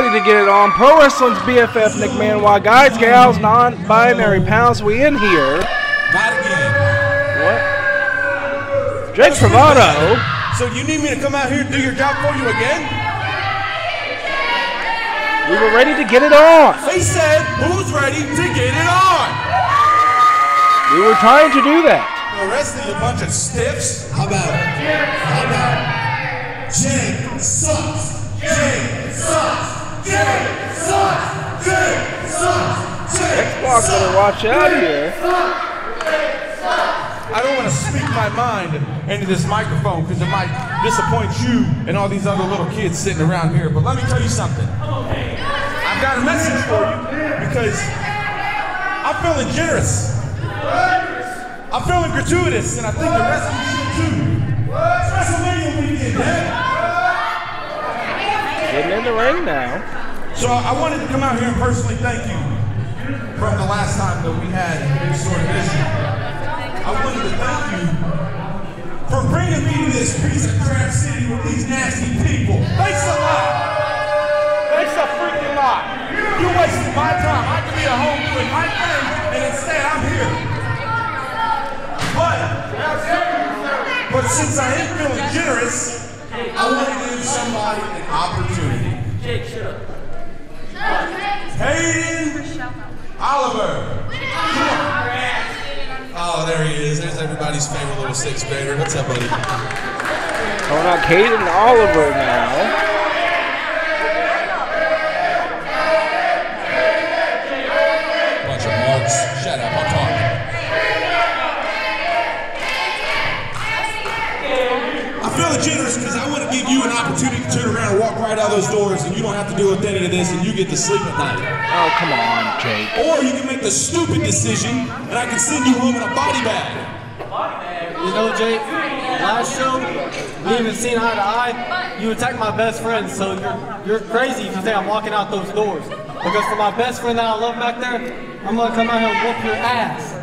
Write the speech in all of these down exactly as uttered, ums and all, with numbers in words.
ready to get it on. Pro Wrestling's B F F, Nick Manawa. Guys, gals, non-binary pals, we in here. What? Jake Pravato. So you need me to come out here and do your job for you again? We were ready to get it on. They said, who's ready to get it on? We were trying to do that. The rest of you, a bunch of stiffs. How about it? How about it? Jake sucks. Jake sucks. Jake sucks. Jake sucks. DexBlock better watch out here. I don't want to speak my mind into this microphone because it might disappoint you and all these other little kids sitting around here. But let me tell you something. I've got a message for you because I'm feeling generous. I'm feeling gratuitous, and I think the rest of you too. It's WrestleMania weekend, man. Getting in the ring now. So I wanted to come out here and personally thank you from the last time that we had this sort of issue. I wanted to thank you for bringing me to this piece of crap city with these nasty people. Thanks a lot. Thanks a freaking lot. You wasted my time. I could be at home doing my thing, and instead I'm here. But, but since I am feeling generous, I want to give somebody an opportunity. Jake, shut up. Caden Oliver. Come on. Oh, there he is. There's everybody's favorite little sixth grader. What's up, buddy? Calling out Caden Oliver now. Bunch of mugs. Shut up, I'm talking. I'm feeling generous because I want to give you an opportunity to turn around and walk right out of those doors, and you don't have to deal with any of this, and you get to sleep at night. Oh, come on, Jake. Or you can make the stupid decision, and I can send you home in a body bag. You know, Jake, last show, we even seen eye to eye. You attacked my best friend, so you're, you're crazy if you say I'm walking out those doors. Because for my best friend that I love back there, I'm going to come out here and whoop your ass.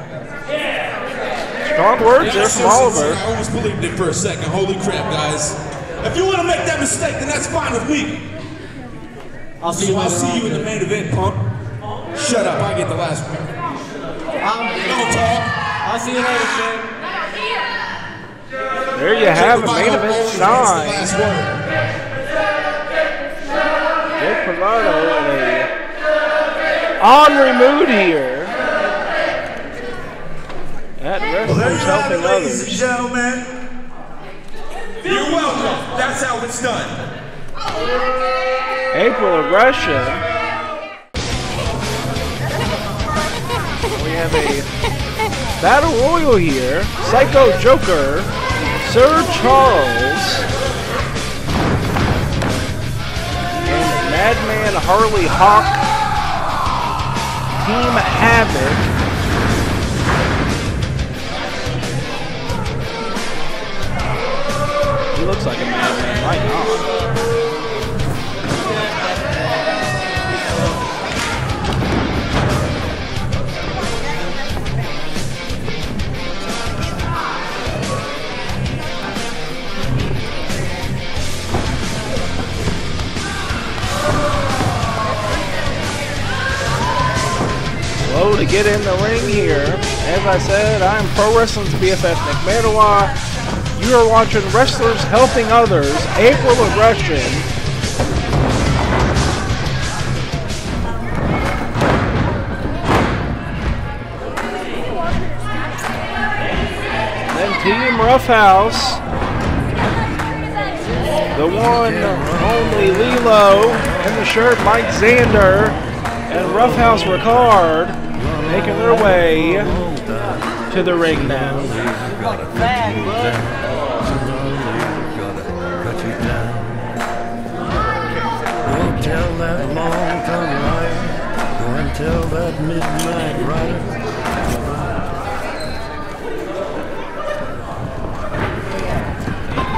Strong words, yeah, from Oliver. I almost believed it for a second. Holy crap, guys. If you want to make that mistake, then that's fine with me. I'll see so you I'll see you in the main event, punk. Shut up, I get the last one. Don't talk. I'll see you later, Jake. There you have it, main event sign. Jake Pravato in a honorary mood here. That Wrestling's Helping Others. Ladies and gentlemen, you're welcome. That's how it's done. April Aggression. We have a battle royal here. Psycho Joker, Sir Charles, and Madman Harley Hawk. Team Havoc. He looks like a madman right now. Low to get in the ring here. As I said, I'm Pro Wrestling's B F F Nick Manawa. You are watching Wrestlers Helping Others, April Aggression. And then Team Roughhouse. The one, only Lilo in the shirt, Mike Xander, and Roughhouse Rickard. Making their way to the ring now.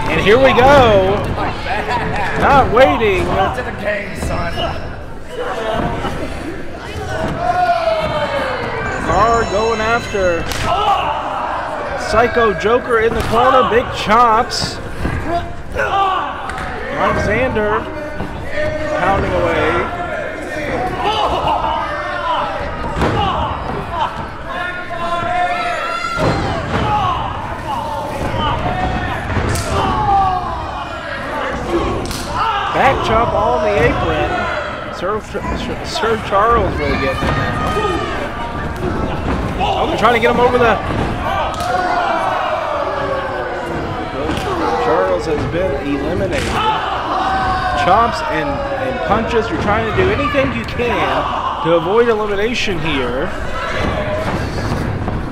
And here we go. Not waiting. To the game, son. Going after Psycho Joker in the corner, big chops. Mike Xander pounding away. Back chop on the apron. Sir, Sir Charles really getting it now. Oh, they're trying to get him over the... Charles has been eliminated. Chops and, and punches. You're trying to do anything you can to avoid elimination here.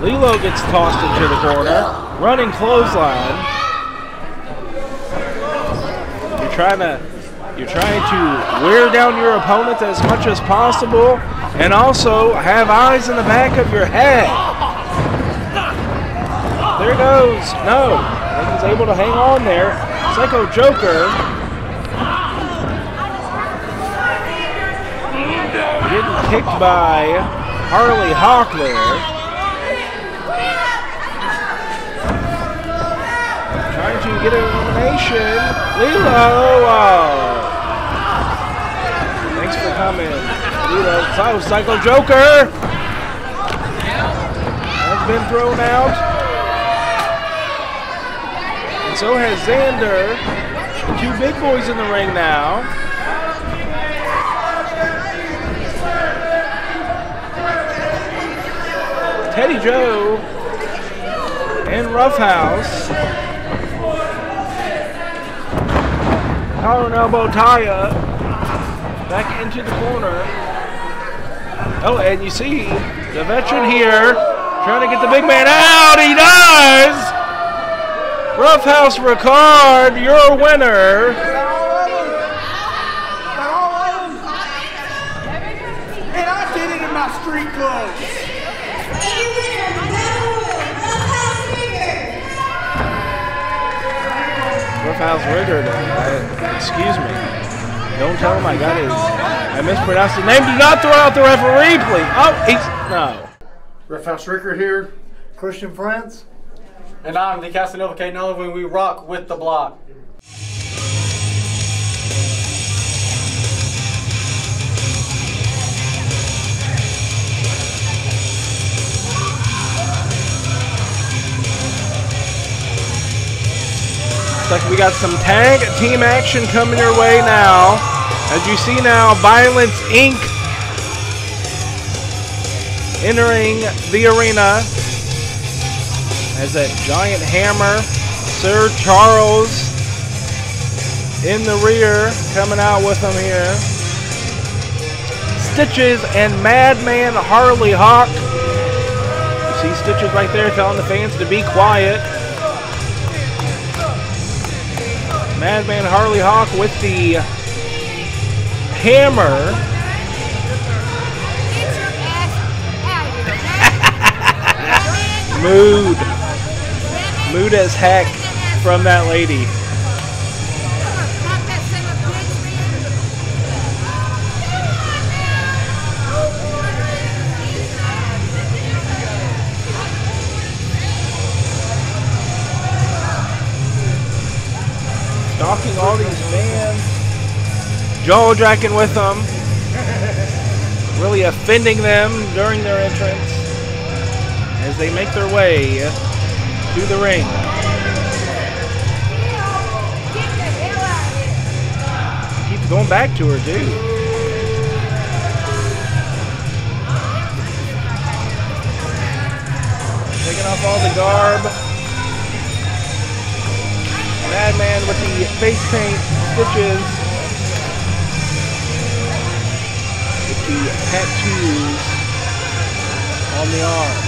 Lilo gets tossed into the corner. Running clothesline. You're trying to you're trying to wear down your opponent as much as possible and also have eyes in the back of your head. There goes. No. He's able to hang on there. Psycho Joker. Kicked by Harley Hawk there. Trying to get an elimination. Lilo! Wow. Thanks for coming. Lilo. So, Psycho Joker has been thrown out. And so has Xander. Two big boys in the ring now. Teddy Joe and Roughhouse. Power and elbow Taya back into the corner. Oh, and you see the veteran here trying to get the big man out. He does! Roughhouse Rickard, your winner. Roughhouse Rickard, uh, excuse me. Don't tell him I got his. I mispronounced his name. Do not throw out the referee, please. Oh, he's no. Roughhouse Rickard here, Christian France, and I'm the Casanova Knollov, and we rock with the block. Like we got some tag team action coming your way now. As you see now, Violence Incorporated entering the arena as that giant hammer. Sir Charles in the rear coming out with him here. Stitches and Madman Harley Hawk. You see Stitches right there telling the fans to be quiet. Madman Harley Hawk with the hammer. Mood. Mood as heck from that lady. Knocking all these fans, jaw jacking with them, really offending them during their entrance as they make their way to the ring. Keep going back to her, dude. Taking off all the garb. Madman with the face paint, Stitches with the tattoos on the arms.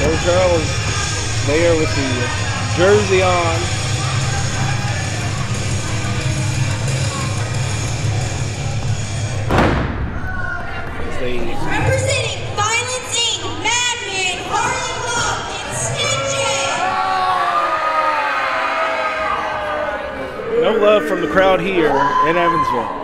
So Charles there with the jersey on. As they representing Violence Incorporated, Madman Harley Hawk and Stitches. No love from the crowd here in Evansville.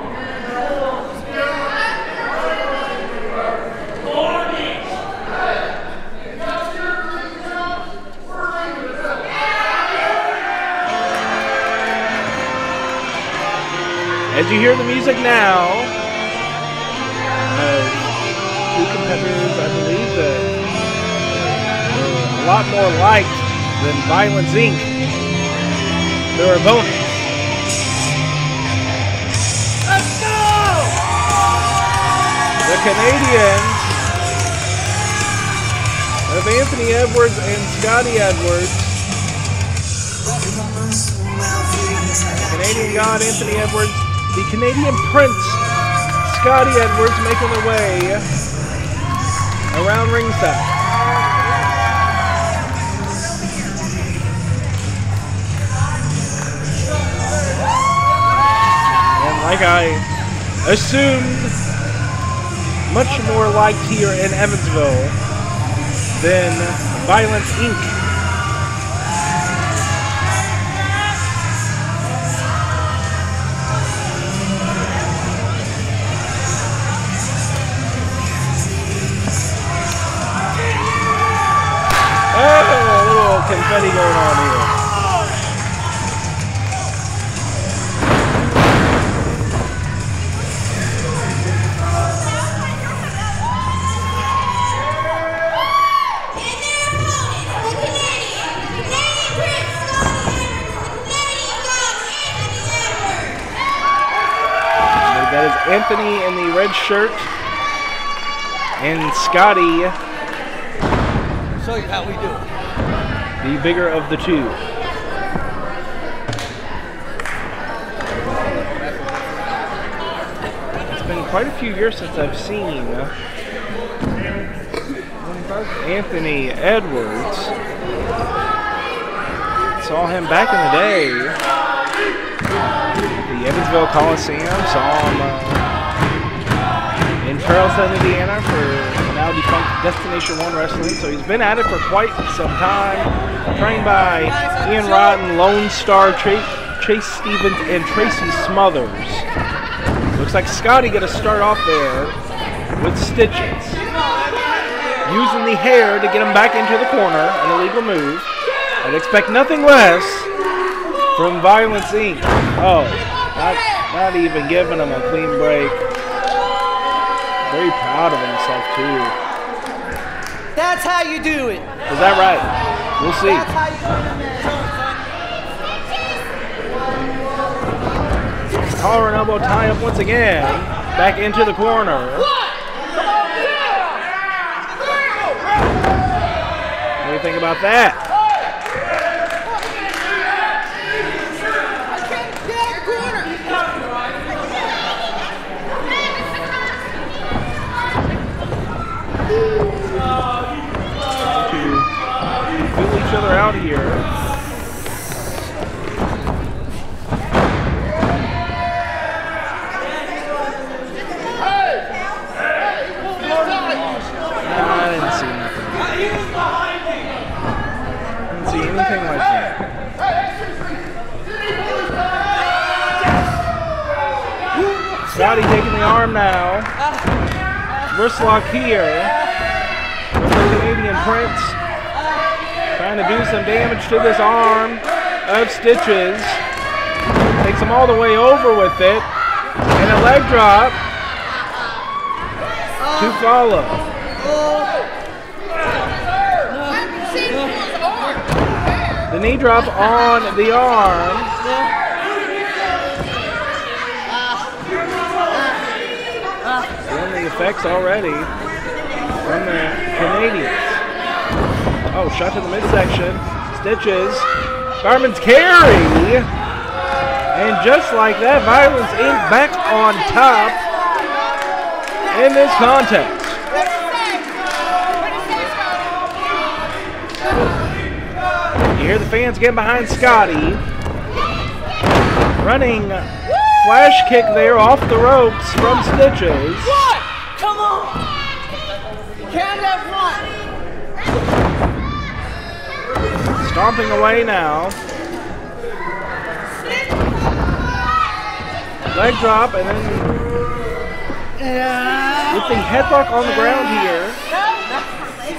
As you hear the music now, uh, two competitors, I believe, that uh, a lot more liked than Violence Incorporated. Their opponents. Let's go! The Canadians of Anthony Edwards and Scotty Edwards. Canadian God Anthony Edwards, the Canadian Prince Scotty Edwards, making their way around ringside. And like I assumed, much more liked here in Evansville than Violence Incorporated. Confetti going on here. That is Anthony in the red shirt and Scotty. I'll show you how we do it. The bigger of the two. It's been quite a few years since I've seen Anthony Edwards. Saw him back in the day. The Evansville Coliseum. Saw him uh, in Charleston, Indiana for now defunct Destination One Wrestling. So he's been at it for quite some time. Trained by Ian Rodden, Lone Star, Tra Chase Stevens, and Tracy Smothers. Looks like Scotty gonna start off there with Stitches. Using the hair to get him back into the corner, an illegal move. I'd expect nothing less from Violence Incorporated. Oh, not, not even giving him a clean break. Very proud of himself, too. That's how you do it. Is that right? We'll see. That's how you do it, man. Collar and elbow tie up once again. Back into the corner. What do you think about that? Out here. I didn't see nothing. I didn't see anything like that. Scotty taking the arm now. Wristlock here. With the Canadian Prince. Trying to do some damage to this arm of Stitches. Takes him all the way over with it. And a leg drop to follow. The knee drop on the arm. And the effects already from the Canadians. Oh, shot to the midsection. Stitches. Garmin's carry. And just like that, Violence Incorporated back on top in this contest. You hear the fans getting behind Scotty. Running flash kick there off the ropes from Stitches. What? Come on. Count that one. Stomping away now. Leg drop and then with the headlock on the ground here.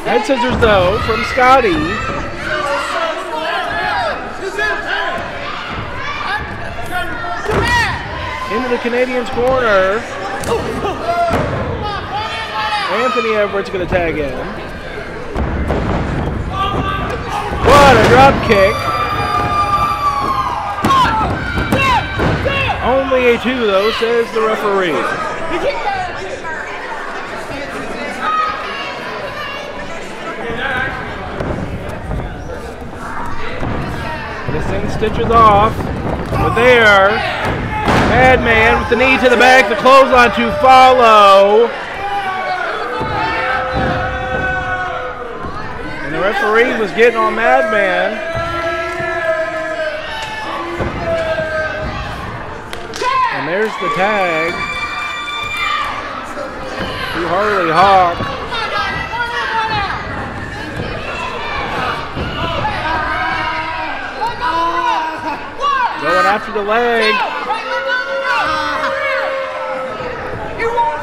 Head scissors though from Scotty. into the Canadian's corner. Anthony Edwards going to tag in. What a drop kick. Only a two, though, says the referee. This sends Stitches off, but they are. Madman with the knee to the back, the clothesline to follow. And the referee was getting on Madman. There's the tag to Harley Hawk. Going after the leg.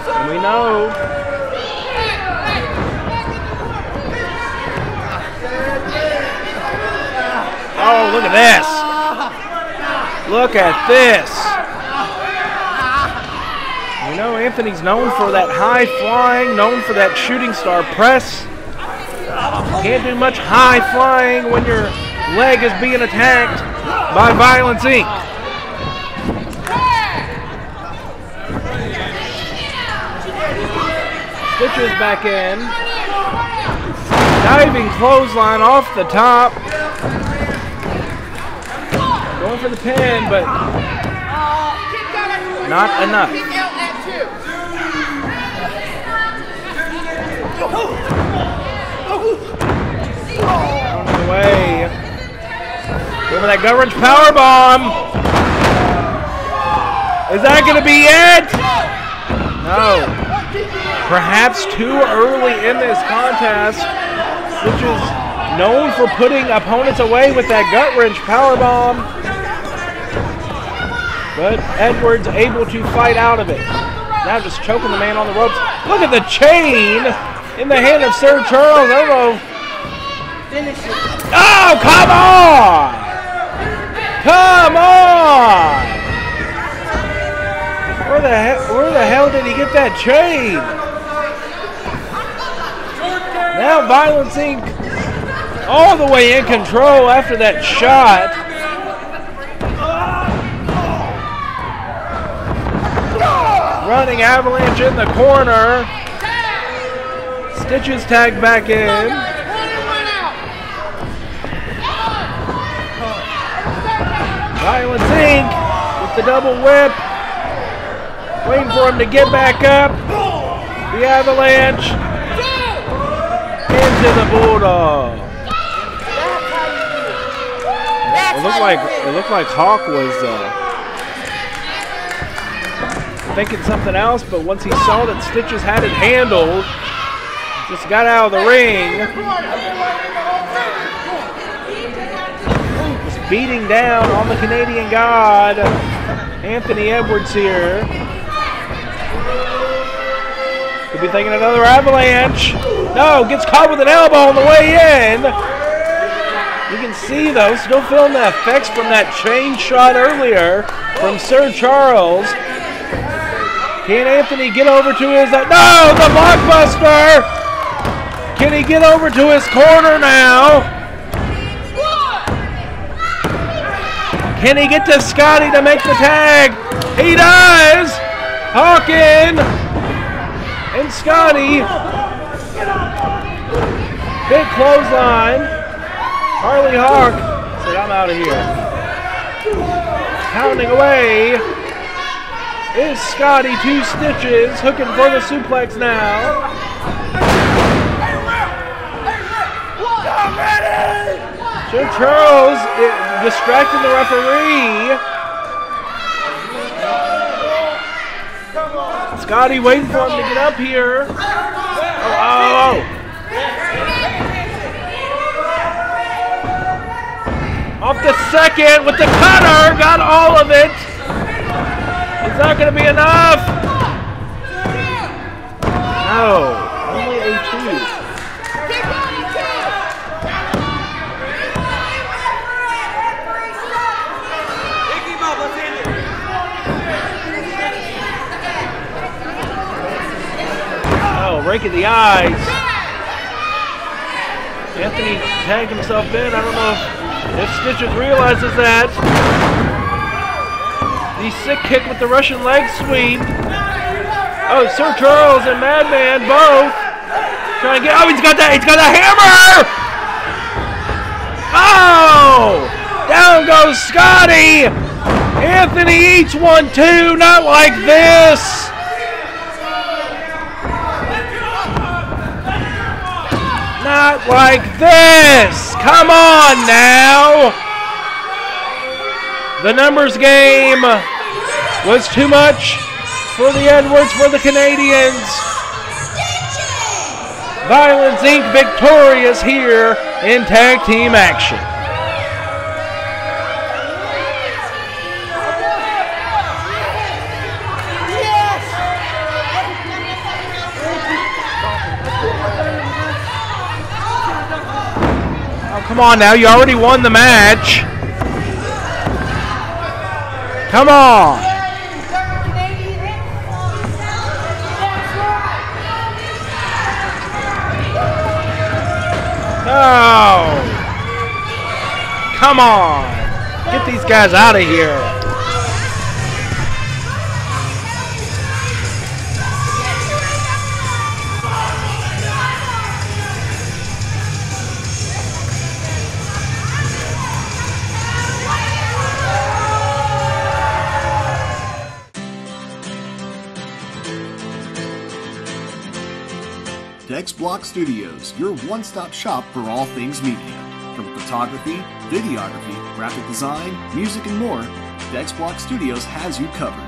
And we know oh, look at this. Look at this. You know, Anthony's known for that high flying, known for that shooting star press. Can't do much high flying when your leg is being attacked by Violence Incorporated. Stitches back in. Diving clothesline off the top. Going for the pin, but not enough. Away. Remember that gut wrench power bomb. Is that going to be it? No. Perhaps too early in this contest, which is known for putting opponents away with that gut wrench power bomb. But Edwards able to fight out of it. Now just choking the man on the ropes. Look at the chain in the hand of Sir Charles. I don't know. Oh, come on! Come on! Where the hell, where the hell did he get that chain? Now Violence Incorporated all the way in control after that shot. Running avalanche in the corner. Stitches tagged back in. Violence Incorporated with the double whip. Waiting for him to get back up. The avalanche into the Bulldog. It looked like it looked like Hawk was uh, thinking something else, but once he saw that Stitches had it handled, just got out of the ring. Beating down on the Canadian God, Anthony Edwards here. Could be thinking another avalanche. No, gets caught with an elbow on the way in. You can see though, still feeling the effects from that chain shot earlier from Sir Charles. Can Anthony get over to his, uh, no, the blockbuster. Can he get over to his corner now? Can he get to Scotty to make the tag? He does! Hawk in! And Scotty. Big clothesline. Harley Hawk said, I'm out of here. Pounding away is Scotty, two Stitches, hooking for the suplex now. Sir Charles is distracting the referee. Scotty waiting for him to get up here. Oh, oh. Off the second with the cutter. Got all of it. It's not going to be enough. No. Only a two. rake of the eyes. Anthony tagged himself in. I don't know if, if Stitches realizes that. The sick kick with the Russian leg sweep. Oh, Sir Charles and Madman both trying to get. Oh, he's got that. He's got a hammer. Oh, down goes Scotty. Anthony eats one two. Not like this. Not like this. Come on now. The numbers game was too much for the Edwards, for the Canadians. Violence Incorporated victorious here in tag team action. Oh, come on now, you already won the match. Come on. Oh, come on. Get these guys out of here. DexBlock Studios, your one-stop shop for all things media. From photography, videography, graphic design, music, and more, DexBlock Studios has you covered.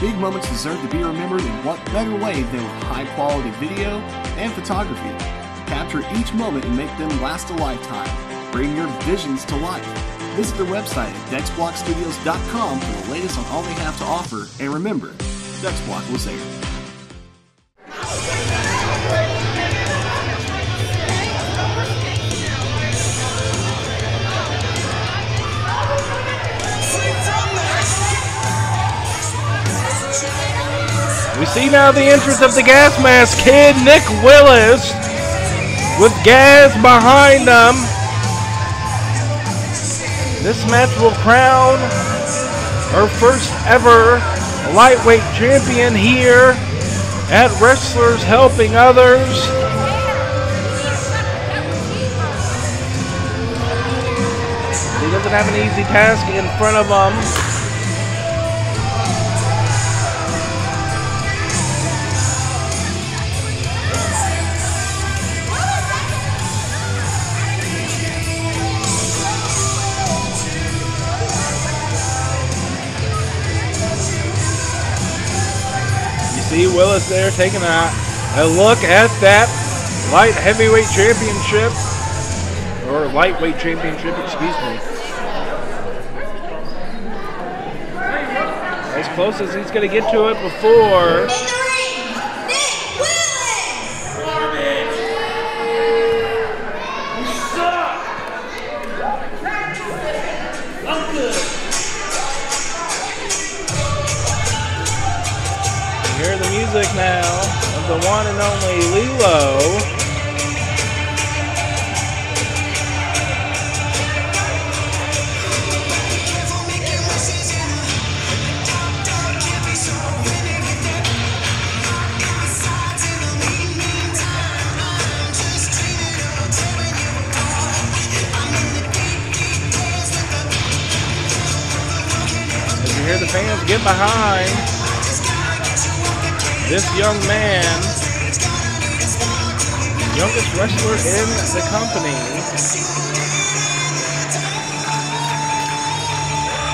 Big moments deserve to be remembered, and what better way than with high-quality video and photography. Capture each moment and make them last a lifetime. Bring your visions to life. Visit their website at DexBlock Studios dot com for the latest on all they have to offer, and remember, DexBlock was there. We see now the entrance of the gas mask kid, Nick Willis, with gas behind them. This match will crown our first ever lightweight champion here at Wrestlers Helping Others. He doesn't have an easy task in front of him. Willis there taking a, a look at that light heavyweight championship, or lightweight championship, excuse me. As close as he's going to get to it before. Now of the one and only Lilo. As you hear the fans get behind this young man, youngest wrestler in the company.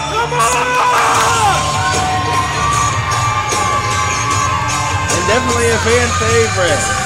Come on! And definitely a fan favorite.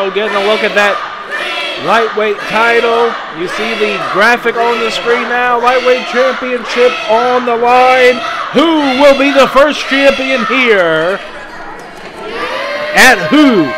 Pravato getting a look at that lightweight title. You see the graphic on the screen now. Lightweight championship on the line. Who will be the first champion here? At who?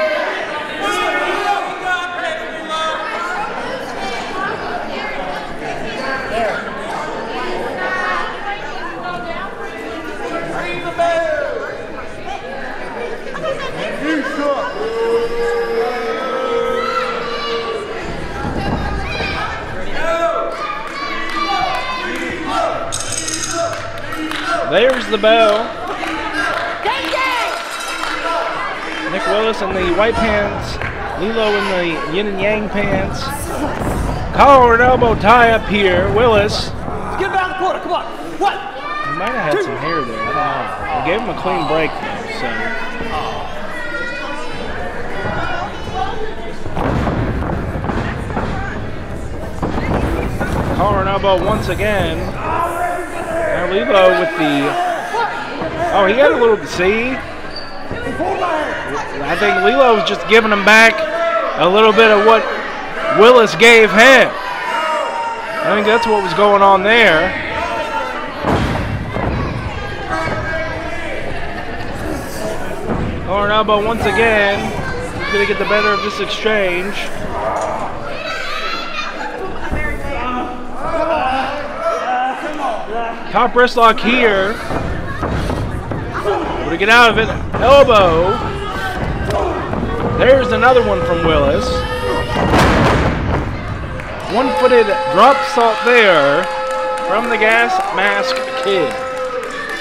There's the bell. Nick Willis in the white pants. Lilo in the yin and yang pants. Collar and elbow tie up here. Willis. Let's get him down the corner. Come on. What? He might have had Two. some hair there. I don't know. We gave him a clean break though, so. Oh. Collar and elbow once again. Lilo with the, oh, he had a little, see, I think Lilo was just giving him back a little bit of what Willis gave him. I think that's what was going on there. Ornabo once again is going to get the better of this exchange. Top wrist lock here. We're to get out of it. Elbow. There's another one from Willis. One-footed drop salt there from the Gas Mask Kid.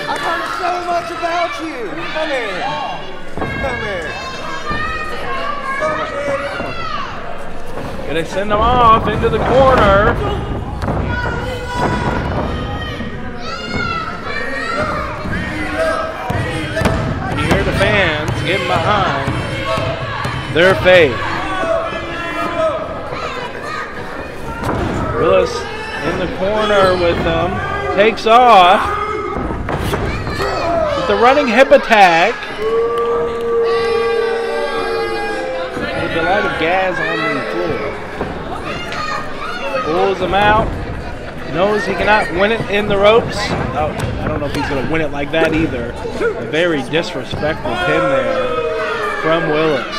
I've heard so much about you. Come here. Come here. Come here. Gonna send him off into the corner. Fans getting behind their faith. Willis in the corner with them. Takes off with the running hip attack. With the light of gas on the floor. Pulls him out. Knows he cannot win it in the ropes. Oh. I don't know if he's going to win it like that either. A very disrespectful pin there from Willis.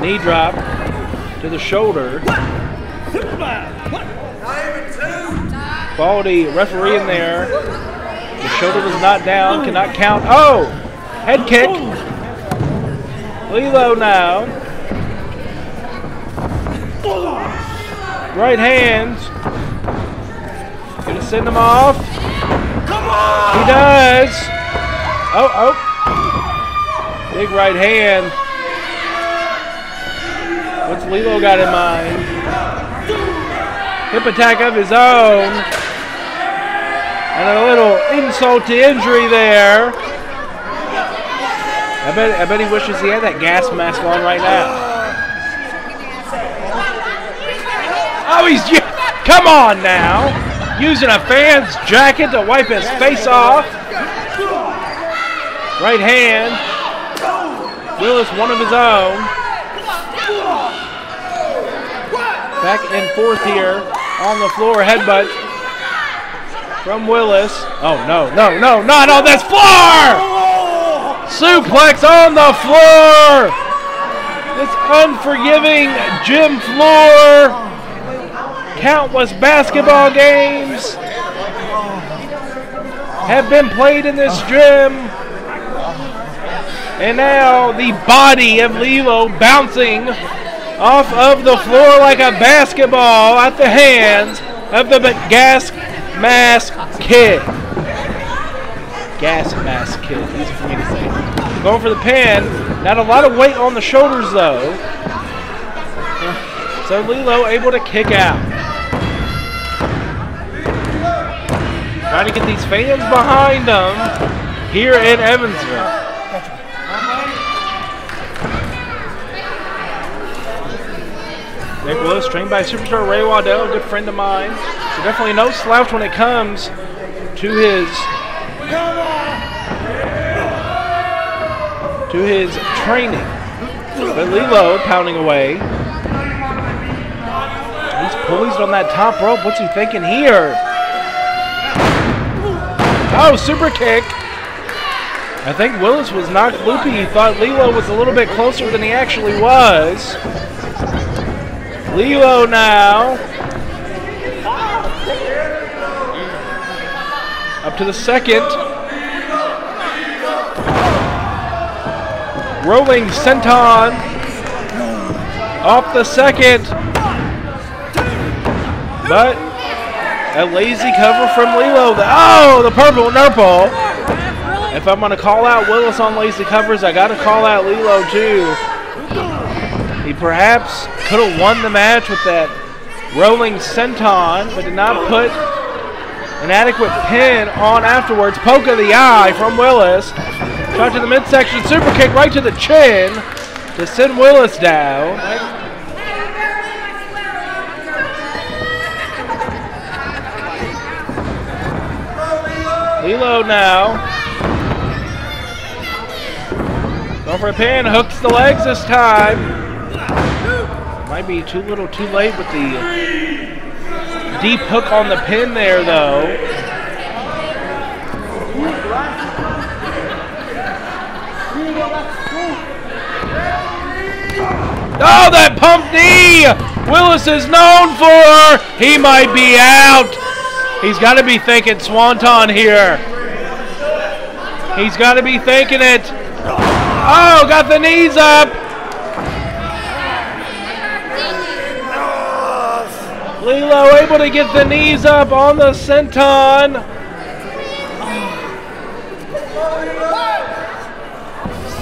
Knee drop to the shoulder. Quality referee in there. The shoulder was not down, cannot count. Oh! Head kick. Lilo now. Right hands. Send him off. Come on! He does. Oh, oh. Big right hand. What's Lilo got in mind? Hip attack of his own. And a little insult to injury there. I bet, I bet he wishes he had that gas mask on right now. Oh, he's... Come on now. Using a fan's jacket to wipe his face off. Right hand. Willis, one of his own. Back and forth here on the floor. Headbutt from Willis. Oh, no, no, no, not on this floor! Suplex on the floor! This unforgiving gym floor. Countless basketball games have been played in this gym. And now the body of Lilo bouncing off of the floor like a basketball at the hands of the Gas Mask Kid. Gas Mask Kid, easy for me to say. Going for the pin. Not a lot of weight on the shoulders though. So Lilo able to kick out. Trying to get these fans behind them here in Evansville. Nick Willis, trained by superstar Ray Waddell, a good friend of mine. So definitely no slouch when it comes to his to his training. But Lilo pounding away. He's poised on that top rope. What's he thinking here? Oh, super kick. I think Willis was knocked loopy. He thought Lilo was a little bit closer than he actually was. Lilo now. Up to the second. Rolling senton. Off the second. But a lazy cover from Lilo. Oh, the purple nurple. If I'm going to call out Willis on lazy covers, I got to call out Lilo too. He perhaps could have won the match with that rolling senton, but did not put an adequate pin on afterwards. Poke of the eye from Willis. Shot to the midsection. Super kick right to the chin to send Willis down. Lilo now. Going for a pin. Hooks the legs this time. Might be too little too late with the deep hook on the pin there, though. Oh, that pump knee! Willis is known for! He might be out! He's got to be thinking Swanton here. He's got to be thinking it. Oh, got the knees up! Lilo able to get the knees up on the senton.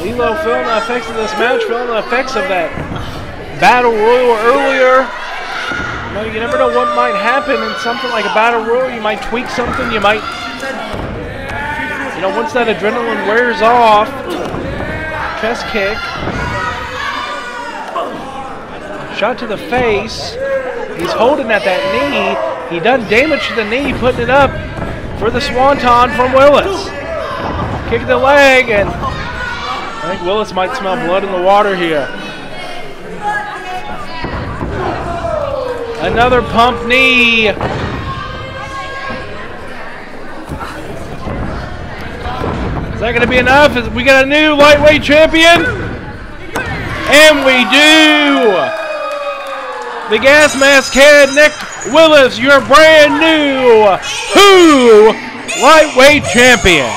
Lilo feeling the effects of this match, feeling the effects of that battle royal earlier. You know, you never know what might happen in something like a battle royal. You might tweak something. You might, you know, once that adrenaline wears off, chest kick, shot to the face. He's holding at that knee. He done damage to the knee, putting it up for the swanton from Willis. Kick the leg, and I think Willis might smell blood in the water here. Another pump knee. Is that going to be enough? Is, we got a new lightweight champion? And we do! The Gas Mask Kid, Nick Willis, your brand new W H O Lightweight Champion.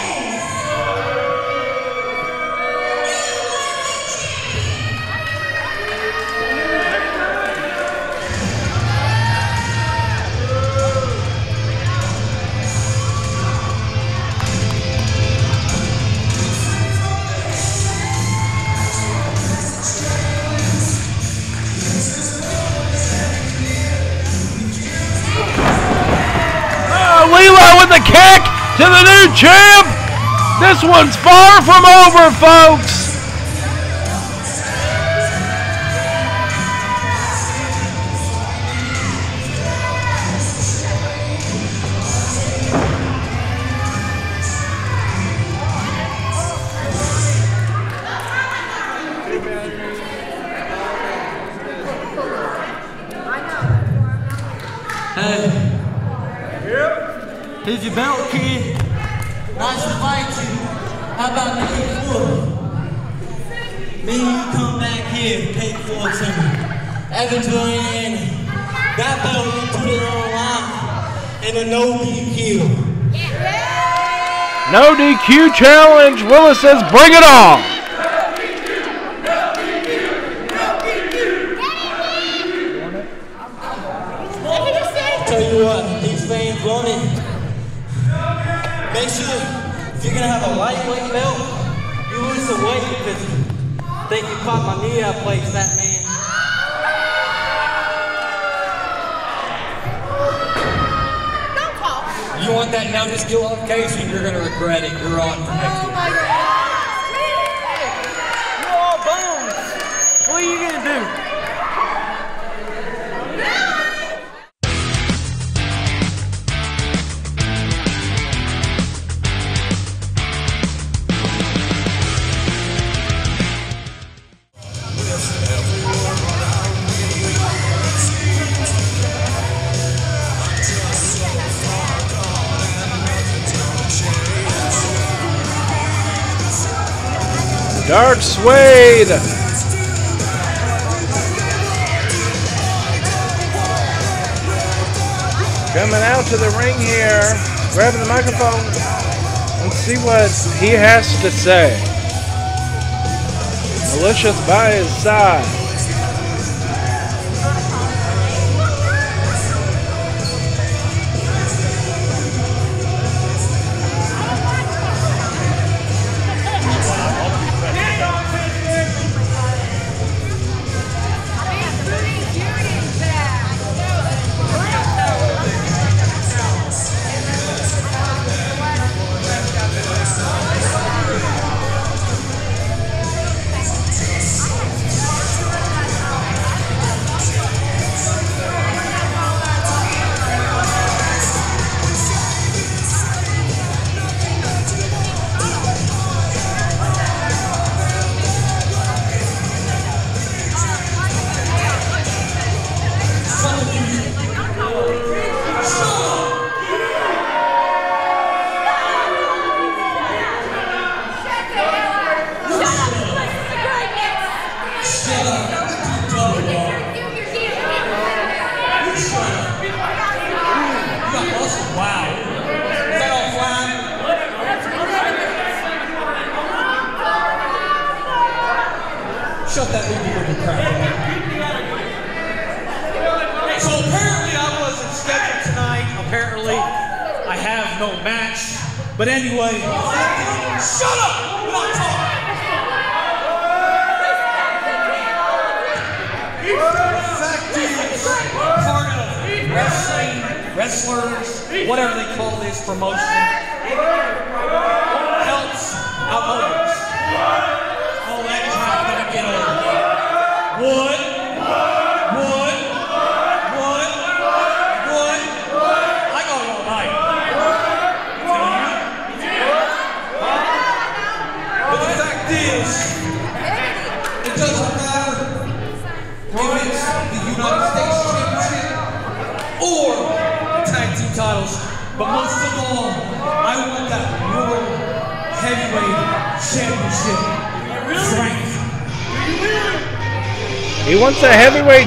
Kick to the new champ. This one's far from over, folks. Here's your belt, kid. Nice to fight you. How about making it forward? Then you come back here and pay forward to me. Evansville, and that belt you put it on line in a no D Q. Yeah. No D Q challenge. Willis says, bring it on. Tell you what, these fans want it. Make sure, if you're going to have a lightweight belt, you lose the weight because I think you caught my knee out of place, that man. Don't call. You want that now disqualification, you're going to regret it. You're on for next week. Oh my God. Hey, you're all bones. What are you going to do? Dark Sway. Coming out to the ring here, grabbing the microphone, and see what he has to say. Malicious by his side.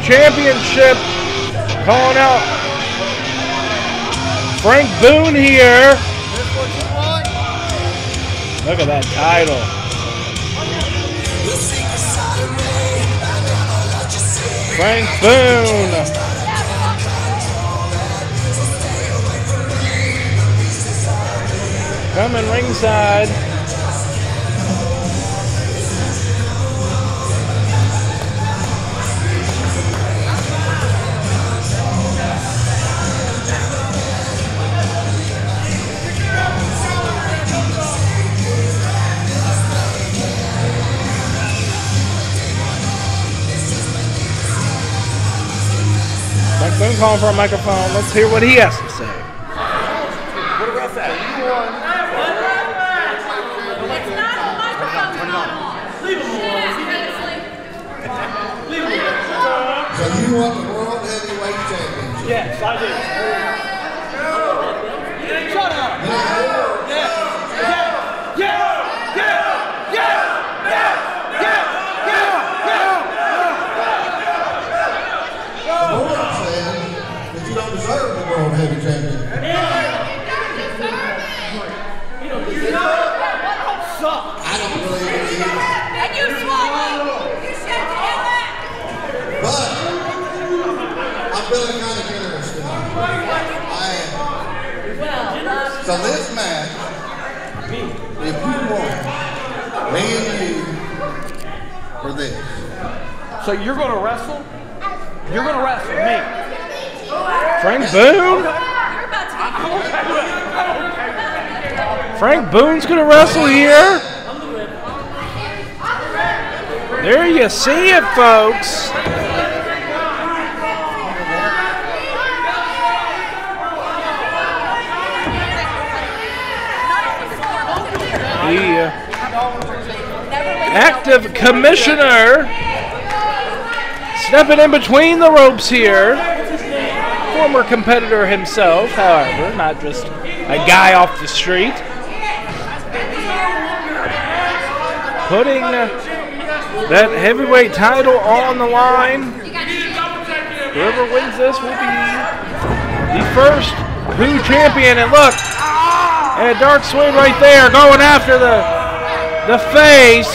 Championship, calling out Frank Boone here. Look at that title. Frank Boone. Coming ringside. I'm calling for a microphone. Let's hear what he has to say. What about that? You won. It's not a microphone. Turn it on. Leave him alone. Leave him alone. So you won the World Heavyweight Championship. Yes, I did. Shut up. Yes. Yes. Yes. Yes. Yes. Heavy champion. You don't deserve it. You don't suck. I don't believe it either. And you swallowed. You said that. But I'm feeling kind of generous tonight. I am. So this match, if you want, me and you for this. So you're gonna wrestle? You're gonna wrestle me. Frank Boone? Frank Boone's gonna wrestle here. There you see it, folks. The active commissioner stepping in between the ropes here. Former competitor himself, however, not just a guy off the street. putting that heavyweight title on the line. Whoever wins this will be the first W H O champion. And look, and Dark Sway right there going after the the face.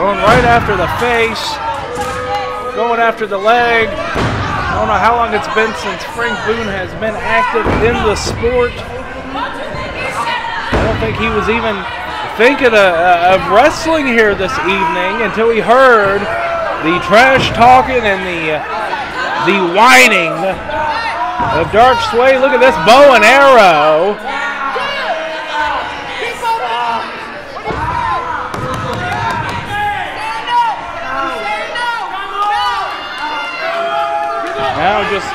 Going right after the face. Going after the leg. I don't know how long it's been since Frank Boone has been active in the sport. I don't think he was even thinking of, uh, of wrestling here this evening until he heard the trash talking and the, the whining of Dark Sway. Look at this bow and arrow. Now just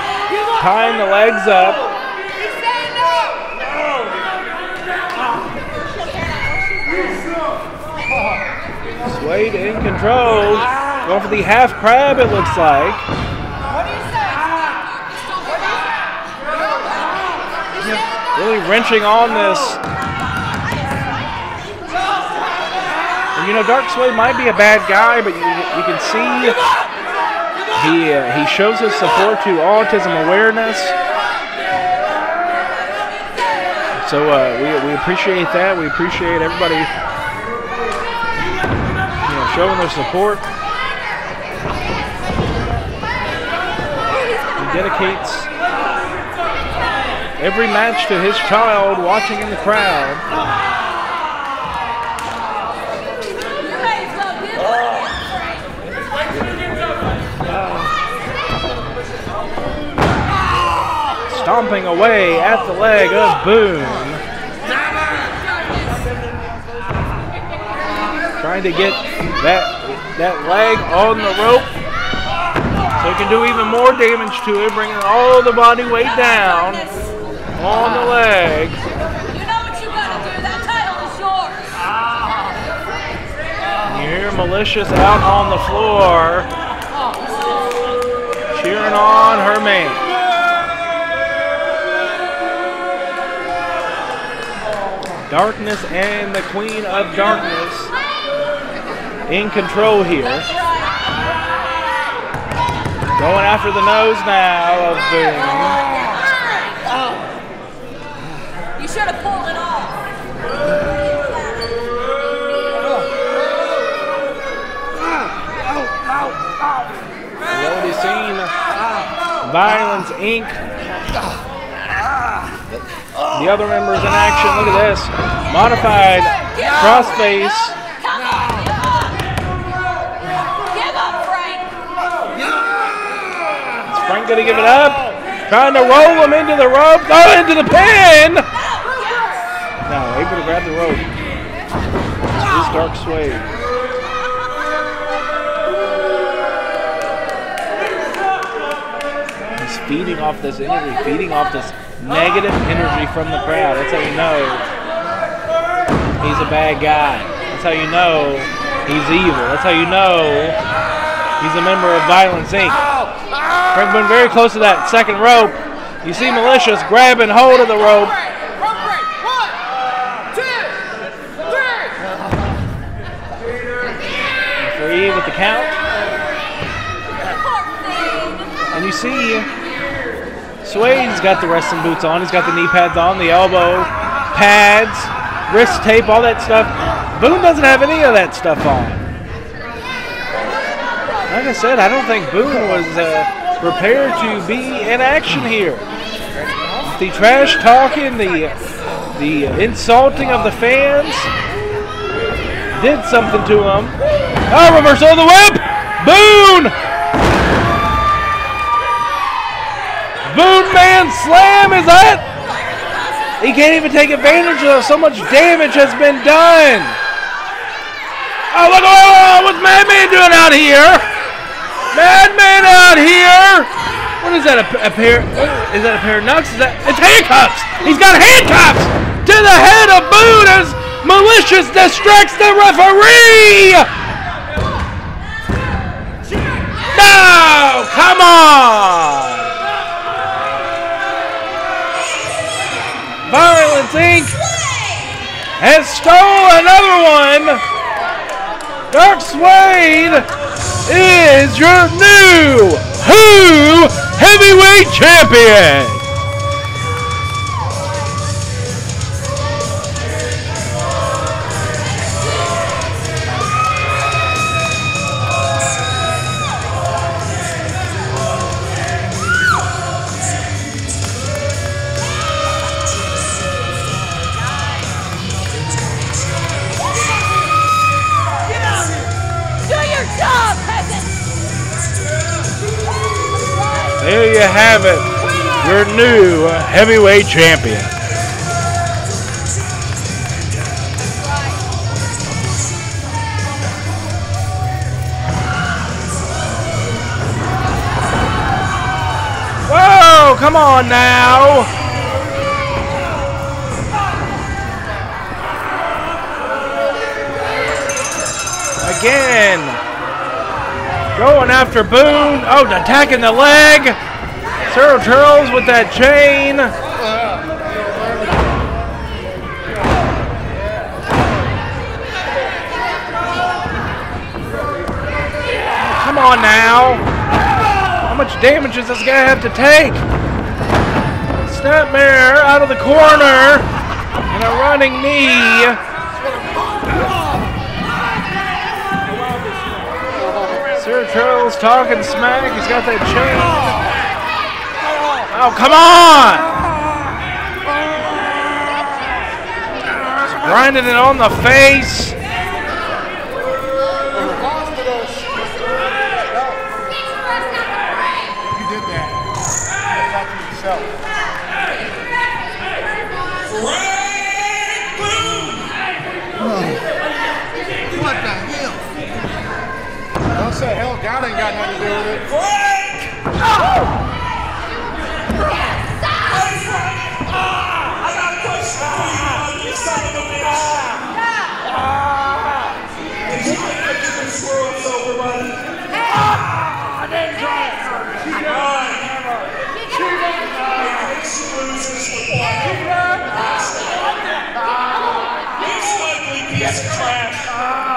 tying the legs up. He's saying no. No. Swayed in control. Going for the half crab, it looks like. What do you say? Really wrenching on this. And, you know, Dark Sway might be a bad guy, but you, you can see. He, uh, he shows his support to autism awareness. So uh, we, we appreciate that. We appreciate everybody, you know, showing their support. He dedicates every match to his child watching in the crowd. Stomping away at the leg of Boone. Trying to get that, that leg on the rope so it can do even more damage to it, bringing all the body weight down on the leg. You know what you gotta do. That title is yours. You hear Malicious out on the floor, cheering on her man. Darkness and the Queen of Darkness in control here. Going after the nose now of Boone. You should have pulled it off. We've already seen Violence Incorporated. The other members in action. Look at this. Modified crossface. Come on, give up. Give up, Frank. Is Frank going to give it up? Trying to roll him into the rope. Oh, into the pin. No, able to grab the rope. This is Dark Sway. He's feeding off this energy, feeding off this negative energy from the crowd. That's how you know he's a bad guy. That's how you know he's evil. That's how you know he's a member of Violence Incorporated. Frank Boone very close to that second rope. You see Malicious grabbing hold of the rope. Three with the count. And you see Sway's got the wrestling boots on. He's got the knee pads on, the elbow pads, wrist tape, all that stuff. Boone doesn't have any of that stuff on. Like I said, I don't think Boone was uh, prepared to be in action here. The trash talking, the, the insulting of the fans did something to him. Oh, reversal of the whip! Boone! Boone Man Slam, is that? He can't even take advantage of so much damage has been done. Oh, look, oh, what's Madman doing out here? Madman out here. What is that, a, a pair, is that a pair of knucks? Is that, it's handcuffs. He's got handcuffs to the head of Boone as Malicious distracts the referee. No, come on. Incorporated has stole another one. Dark Sway is your new W H O Heavyweight Champion. There you have it, your new heavyweight champion. Whoa, come on now. Again. Going after Boone. Oh, attacking the leg. Sir Charles with that chain. Come on now. How much damage does this guy have to take? Snapmare out of the corner. And a running knee. Sir Charles talking smack. He's got that chain. Oh, come on! He's grinding it on the face. You did that. Yourself. What the hell? Don't say hell, God ain't got nothing to do with it.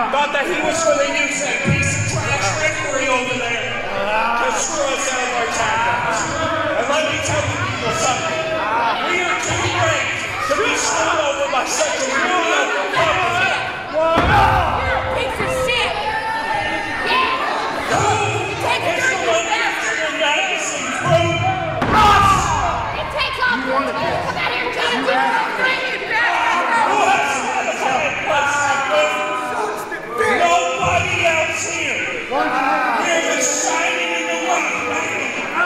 Thought that he was going to use that piece of over there to screw us out of our tactics. And let me tell you people something. We are too great to be screwed over by such a rude company. You're a piece of shit. Who is the one after the magazine from us? It takes off. You want to get us out of here. You have to bring it back. Who has the plan? Let's go. Nobody else here. Shining in the light.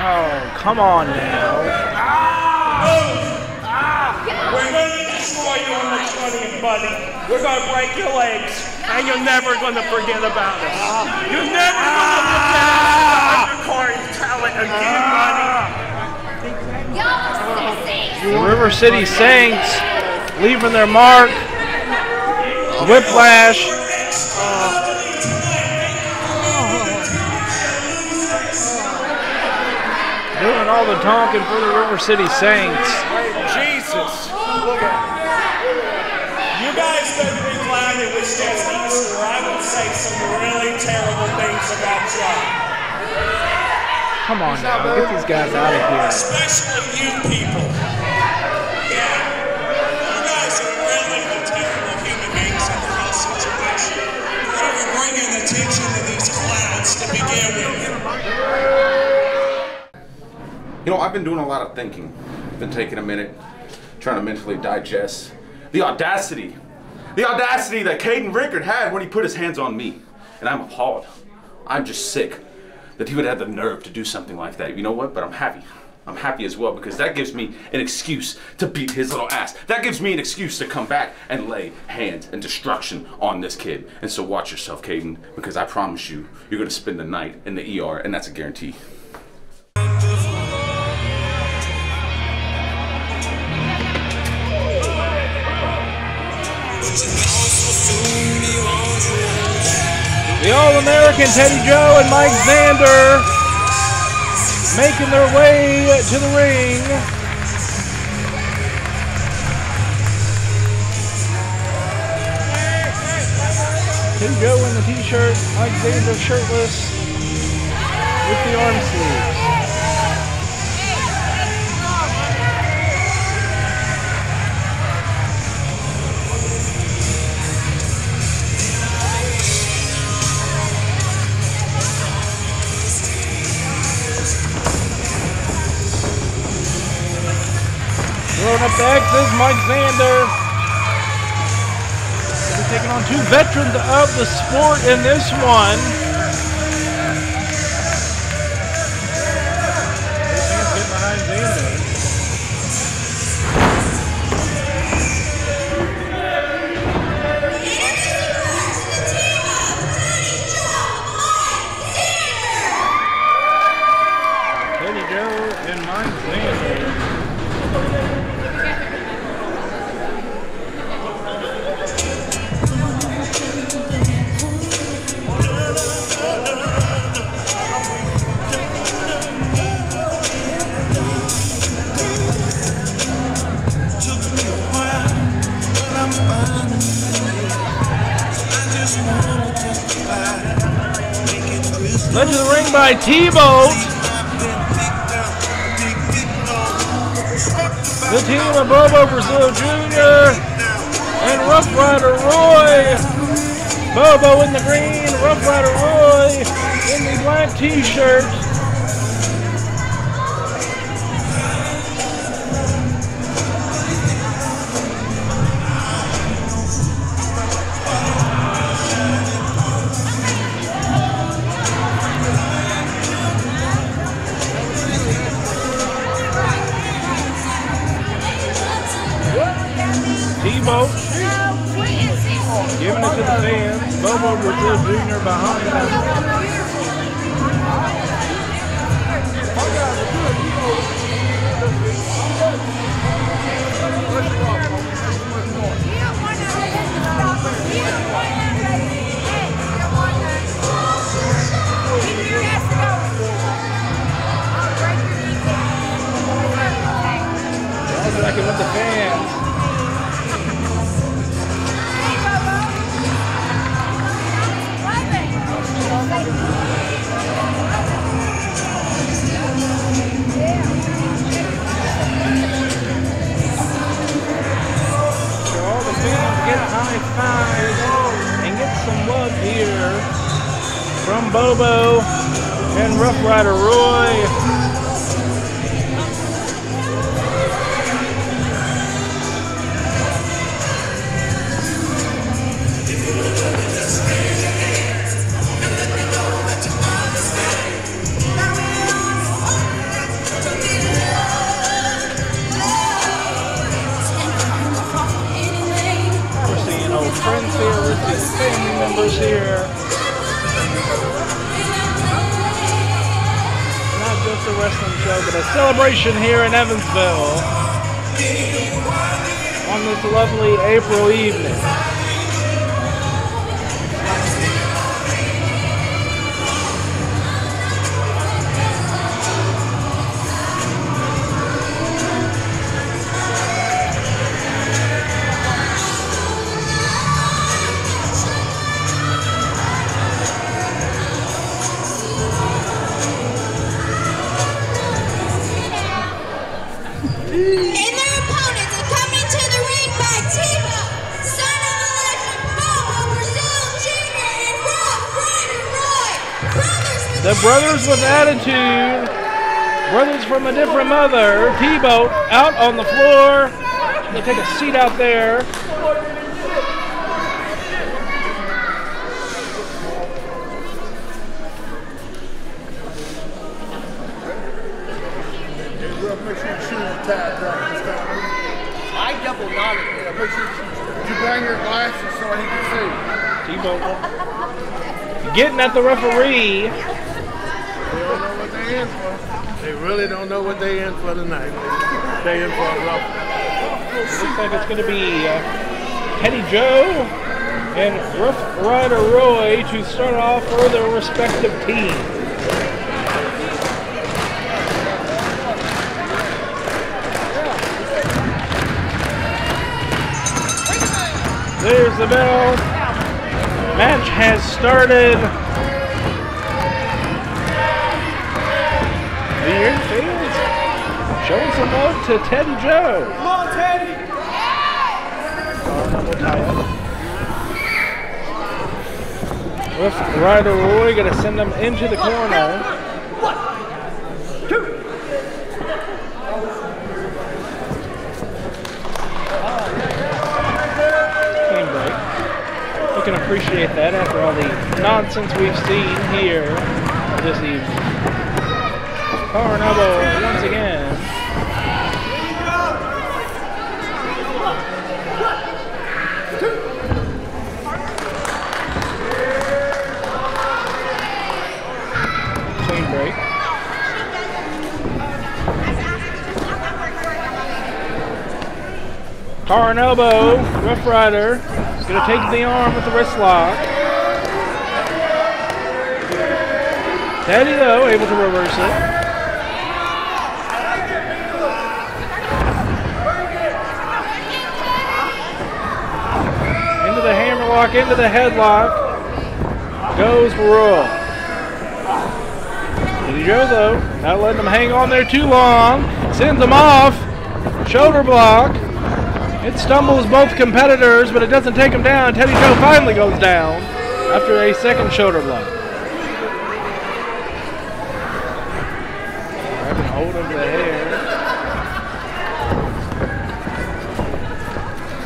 Oh, come on now. We're going to destroy you on the twentieth, buddy. We're going to break your legs, and you're never going to forget about us. You're never going to look at the undercard talent again, buddy. The River City Saints leaving their mark. Whiplash. Uh, doing all the talking for the River City Saints. Jesus. Look at you guys better be glad it was just Easter. I would say some really terrible things about y'all. Come on now. Get these guys out of here. Especially you people. Yeah. Attention to these clouds to begin with. You know, I've been doing a lot of thinking. I've been taking a minute, trying to mentally digest the audacity, the audacity that Caden Rickard had when he put his hands on me. And I'm appalled. I'm just sick that he would have the nerve to do something like that. You know what? But I'm happy. I'm happy as well because that gives me an excuse to beat his little ass. That gives me an excuse to come back and lay hands and destruction on this kid. And so watch yourself, Caden, because I promise you, you're going to spend the night in the E R, and that's a guarantee. The All-American Teddy Joe and Mike Xander making their way to the ring. Teddy Joe in the t-shirt, Mike Xander shirtless with the arm sleeves. Throwing up the X's, Mike Xander. He's taking on two veterans of the sport in this one. This man's getting behind Xander. Teddy Joe and Mike Xander. Led to the ring by T-Boat. The team of Bobo Brazil Junior and Rough Rider Roy. Bobo in the green, Rough Rider Roy in the black t-shirt. T-Boat giving it to the fans. Bobo Brazil Junior behind him. That's like it with the fans. High fives and get some love here from Bobo and Rough Rider Roy. Friends here, we're seeing family members here. Not just a wrestling show, but a celebration here in Evansville on this lovely April evening. The brothers with attitude, brothers from a different mother, T-Boat out on the floor. They take a seat out there. I double nodded. You bang your glasses so he can see. T-Boat getting at the referee. They really don't know what they in for tonight. They in for a rough one. Looks like it's going to be uh, Teddy Joe and Rough Rider Roy to start off for their respective teams. There's the bell. Match has started. The Enfields showing some love to Teddy Joe. Come on, Teddy! Yeah. Rough Rider Roy gonna send them into the corner. One, two. Can appreciate that after all the nonsense we've seen here this evening. Power and elbow once again. Chain break. Power and elbow, Rough Rider. Gonna take the arm with the wrist lock. Teddy though, able to reverse it. Into the hammerlock, into the headlock. Goes Royal. Teddy Joe though, not letting them hang on there too long. Sends them off. Shoulder block. It stumbles both competitors, but it doesn't take them down. Teddy Joe finally goes down after a second shoulder block. Grabbing hold of the hair.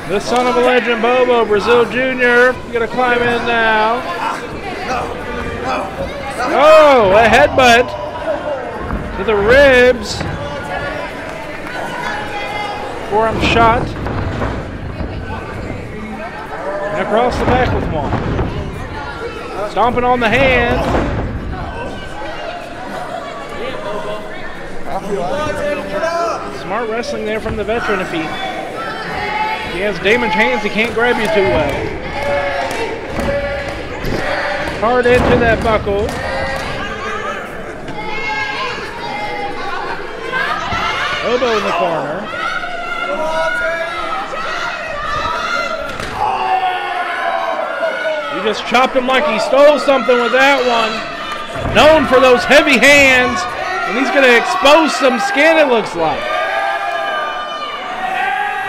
The son of a legend, Bobo Brazil Junior Gonna climb in now. Oh, a headbutt to the ribs. Forearm shot. Across the back with one. Stomping on the hand. Smart wrestling there from the veteran. If he, if he has damaged hands, he can't grab you too well. Hard into that buckle. Elbow in the corner. Just chopped him like he stole something with that one. Known for those heavy hands, and he's going to expose some skin, it looks like.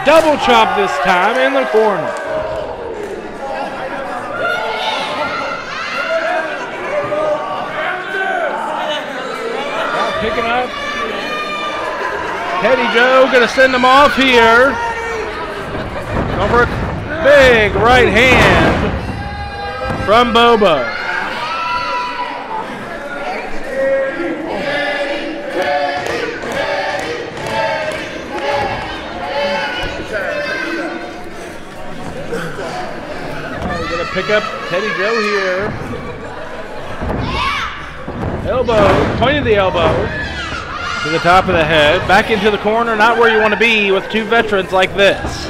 Double chop this time in the corner. Now picking up. Teddy Joe going to send him off here. Over a big right hand from Bobo. Oh, we're gonna pick up Teddy Joe here. Elbow, point of the elbow to the top of the head. Back into the corner, not where you want to be with two veterans like this.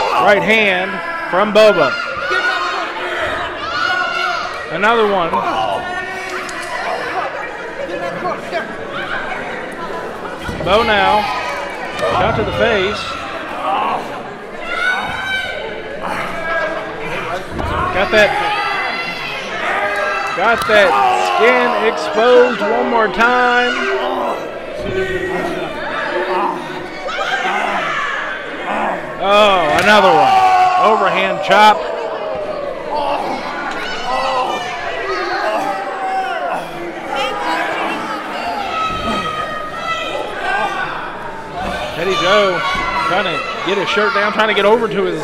Right hand from Bobo. Another one. Bow now. Shot to the face. Got that. Got that skin exposed one more time. Oh, another one. Overhand chop. Teddy Joe trying to get his shirt down, trying to get over to his,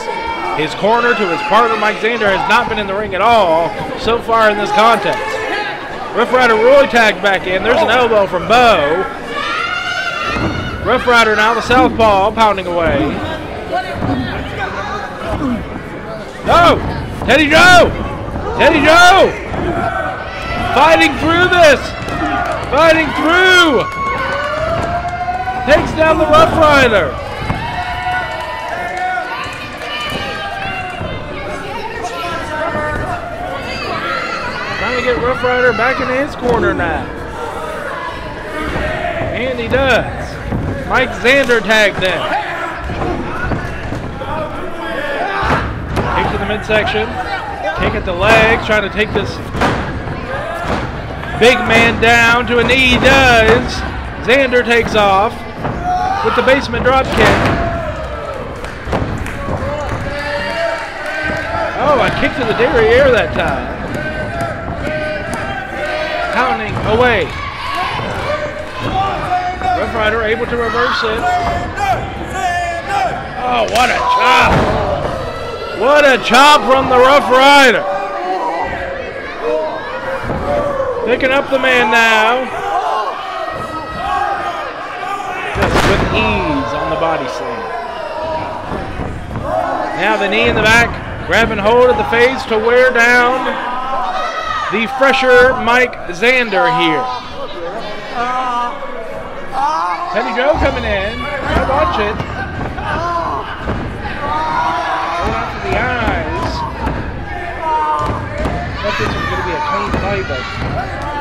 his corner, to his partner. Mike Xander has not been in the ring at all so far in this contest. Rough Rider Roy tagged back in. There's an elbow from Bo. Rough Rider now, the southpaw, pounding away. No! Oh, Teddy Joe! Teddy Joe! Fighting through this! Fighting through! Takes down the Rough Rider. Trying to get Rough Rider back into his corner now. And he does. Mike Xander tagged in. midsection. Kick at the legs, trying to take this big man down to a knee. He does. Xander takes off with the basement drop kick. Oh, I kicked to the derriere that time. Pounding away. Rough Rider able to reverse it. Oh, what a chop. What a chop from the Rough Rider. Picking up the man now. Just with ease on the body slam. Now the knee in the back. Grabbing hold of the face to wear down the fresher Mike Xander here. Teddy Joe coming in. I watch it. Going out to the eyes. I thought this was going to be a clean fight, but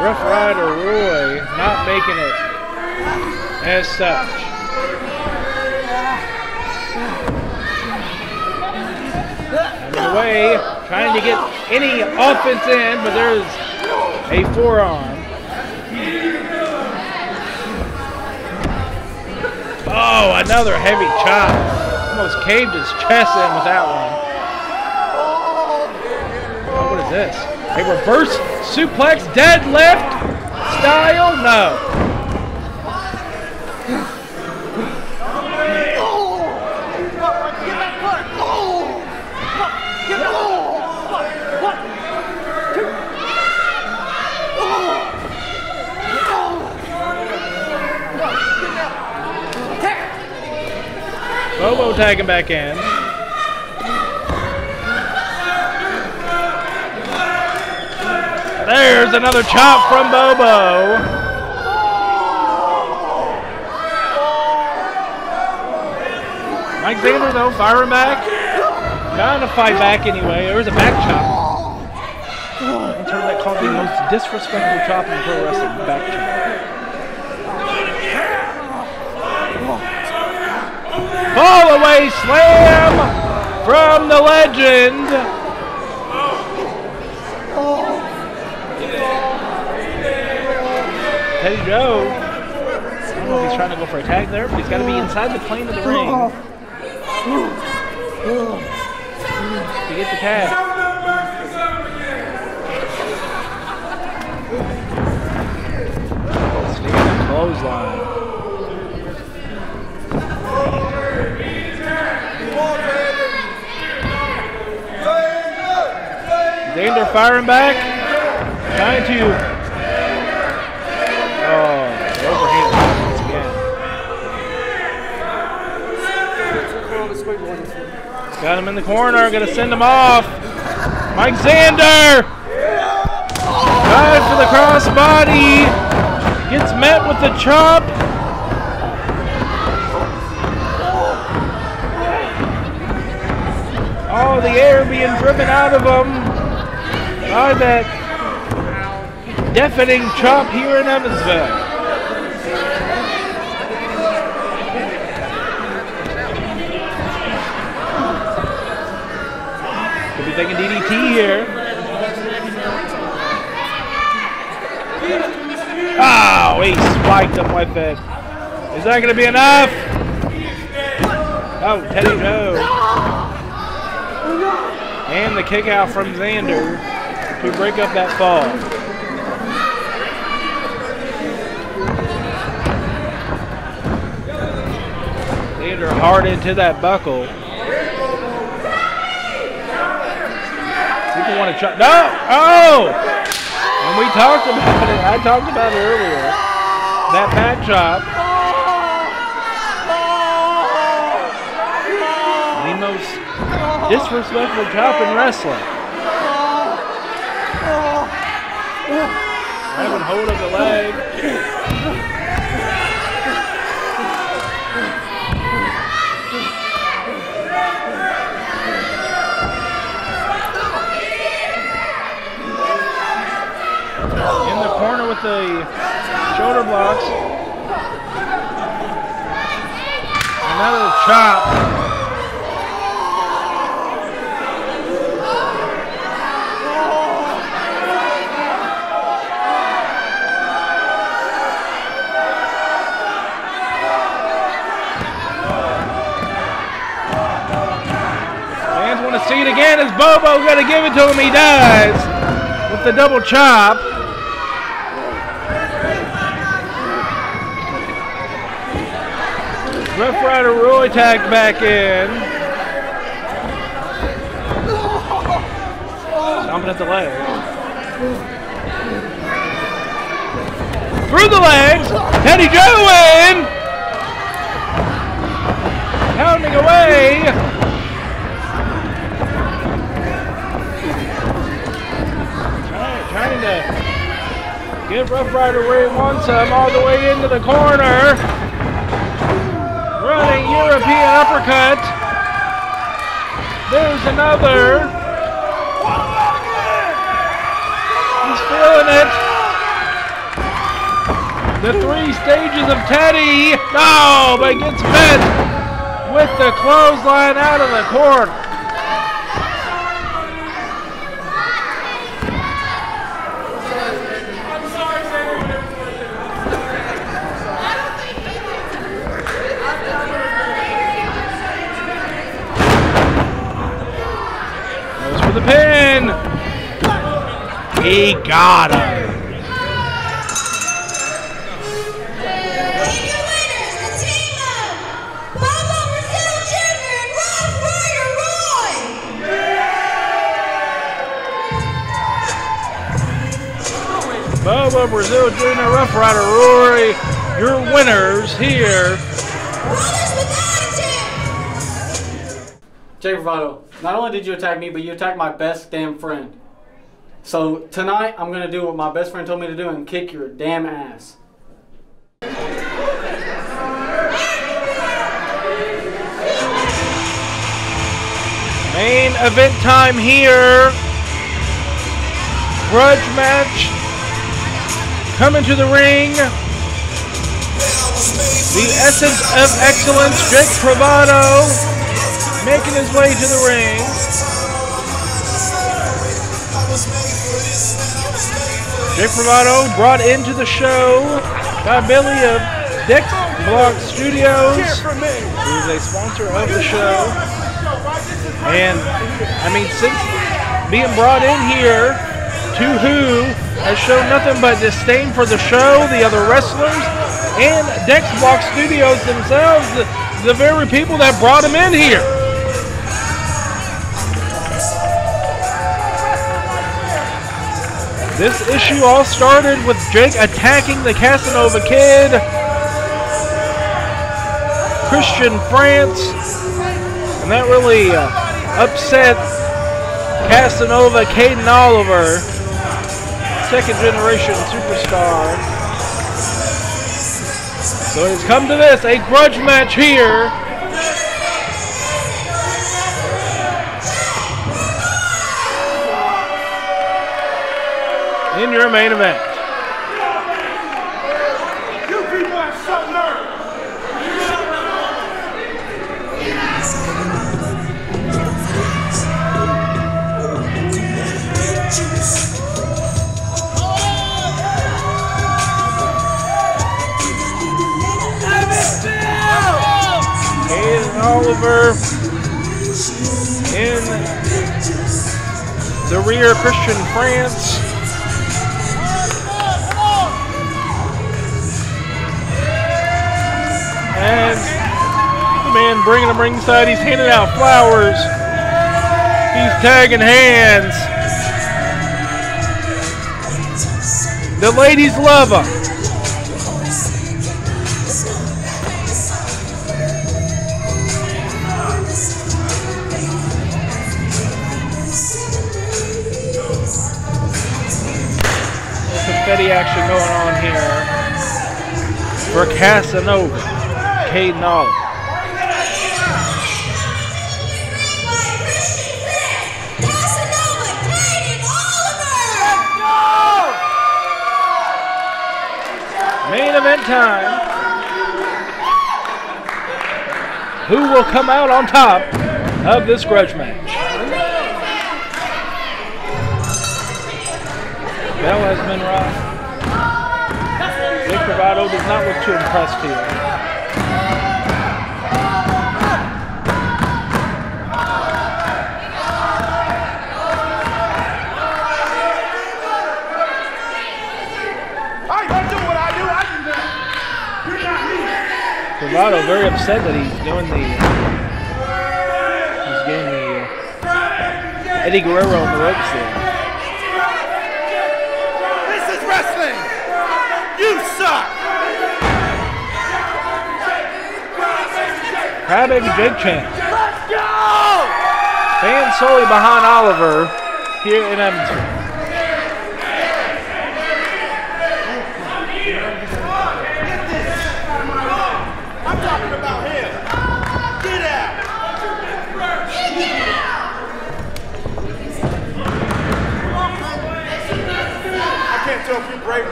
Rough Rider Roy not making it as such. Away, trying to get any offense in, but there's a forearm. Oh, another heavy chop. Almost caved his chest in with that one. Oh, what is this? A reverse suplex deadlift style? No. Bobo tagging back in. There's another chop from Bobo. Mike Xander though, firing back. Trying to fight back anyway. There was a back chop. In turn, that called the most disrespectful chop in pro wrestling, back chop. All away slam from the legend. Teddy Joe. I don't know if he's trying to go for a tag there, but he's got to be inside the plane of the ring to get the tag. Standing clothesline. Xander firing back, trying to, oh, overhand once again. Got him in the corner, gonna send him off. Mike Xander, dives for the crossbody, gets met with the chop. Oh, the air being driven out of him. By that deafening chop here in Evansville. Could be thinking D D T here. Oh, he spiked him like that. Is that going to be enough? Oh, Teddy Joe. And the kick out from Xander. To break up that fall. Xander hard into that buckle. People want to try. No! Oh! And we talked about it. I talked about it earlier. That back chop. The most disrespectful chop in wrestling. Having hold of the leg. In the corner with the shoulder blocks. Another chop. want to see it again. Is Bobo going to give it to him? He does. With the double chop. Rough Rider Roy tagged back in. Stomping at the leg. Through the legs. Teddy Joe in. Pounding away. Trying to get Rough Rider where he wants him, all the way into the corner. Running European uppercut. There's another. He's feeling it. The three stages of Teddy. No, but gets bent with the clothesline out of the corner. The pin. He got him. Winners, the team of Bobo Brazil Junior and Rough Rider Roy. Yeah. Bobo Brazil Junior, Rough Rider Roy, your winners here. Jake Pravato, not only did you attack me, but you attacked my best damn friend. So tonight, I'm going to do what my best friend told me to do and kick your damn ass. Main event time here. Grudge match. Coming to the ring. The essence of excellence, Jake Pravato, making his way to the ring. Jake Pravato brought into the show by Billy of DexBlock Studios, who is a sponsor of the show. And, I mean, since being brought in here, To Who has shown nothing but disdain for the show, the other wrestlers, and DexBlock Studios themselves, the, the very people that brought him in here. This issue all started with Jake attacking the Casanova Kid, Christian France, and that really uh, upset Casanova, Caden Oliver, second generation superstar. So it's come to this, a grudge match here. In your main event. You people have some nerve. Caden Oliver in the rear, Christian France. And the man bringing him ringside, he's handing out flowers. He's tagging hands. The ladies love him. There's confetti action going on here for Casanova, Caden Oliver. Main event time. Who will come out on top of this grudge match? Bell has been rocked. Jake Pravato does not look too impressed here. Pravato very upset that he's doing the, he's getting the uh, Eddie Guerrero on the ropes there. This is wrestling. You suck. Proudbaby Jake chant. Let's go. Fans solely behind Oliver here in Evansville.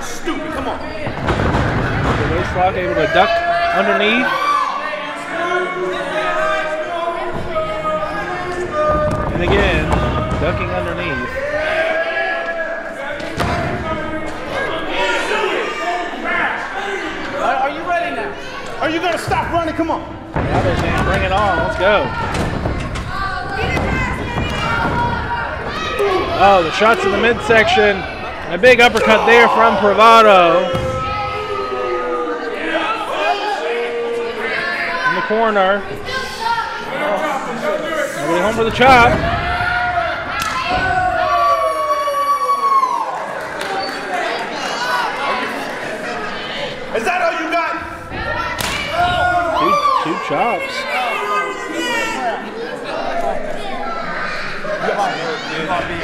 Stupid, come on. The waist lock, able to duck underneath. And again, ducking underneath. Are you ready now? Are you going to stop running? Come on. Now they're saying bring it on. Let's go. Oh, the shots in the midsection. A big uppercut there from Pravato. In the corner. Nobody home with a chop. Is that all you got? Two, two chops.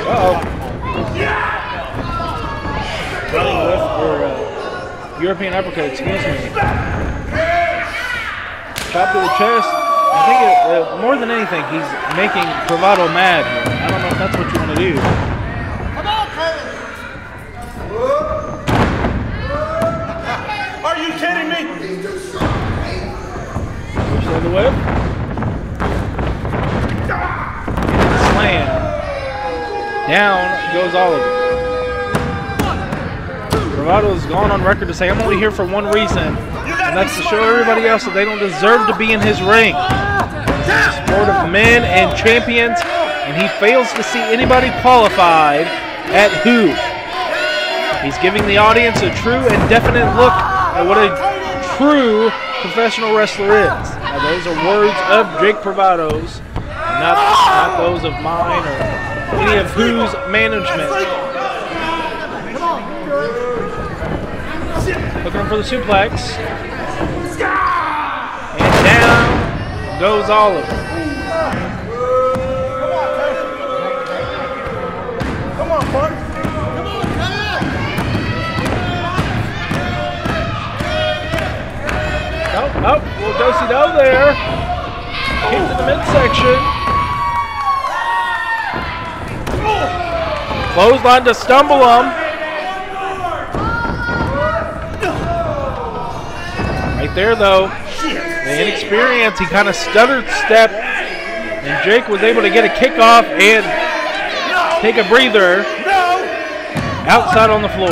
Uh-oh. Yeah! Running with for uh, European uppercut, excuse me. Chop to the chest. I think it, uh, more than anything, he's making Pravato mad. I don't know if that's what you want to do. Come on, Curtis! Are you kidding me? Push on the whip. Slam. Down goes Oliver. Pravato has gone on record to say, I'm only here for one reason, and that's to show everybody else that they don't deserve to be in his ring. It's a sport of men and champions, and he fails to see anybody qualified at who. He's giving the audience a true and definite look at what a true professional wrestler is. Now, those are words of Jake Pravato's, not, not those of mine or any of who's management. Looking for the suplex. And down goes Oliver. Come on, Park. Come on, come on. Oh, oh, little do-si-do there. Kick to the midsection. Clothesline to stumble him. There though, the inexperience, he kind of stuttered step, and Jake was able to get a kickoff and take a breather outside on the floor.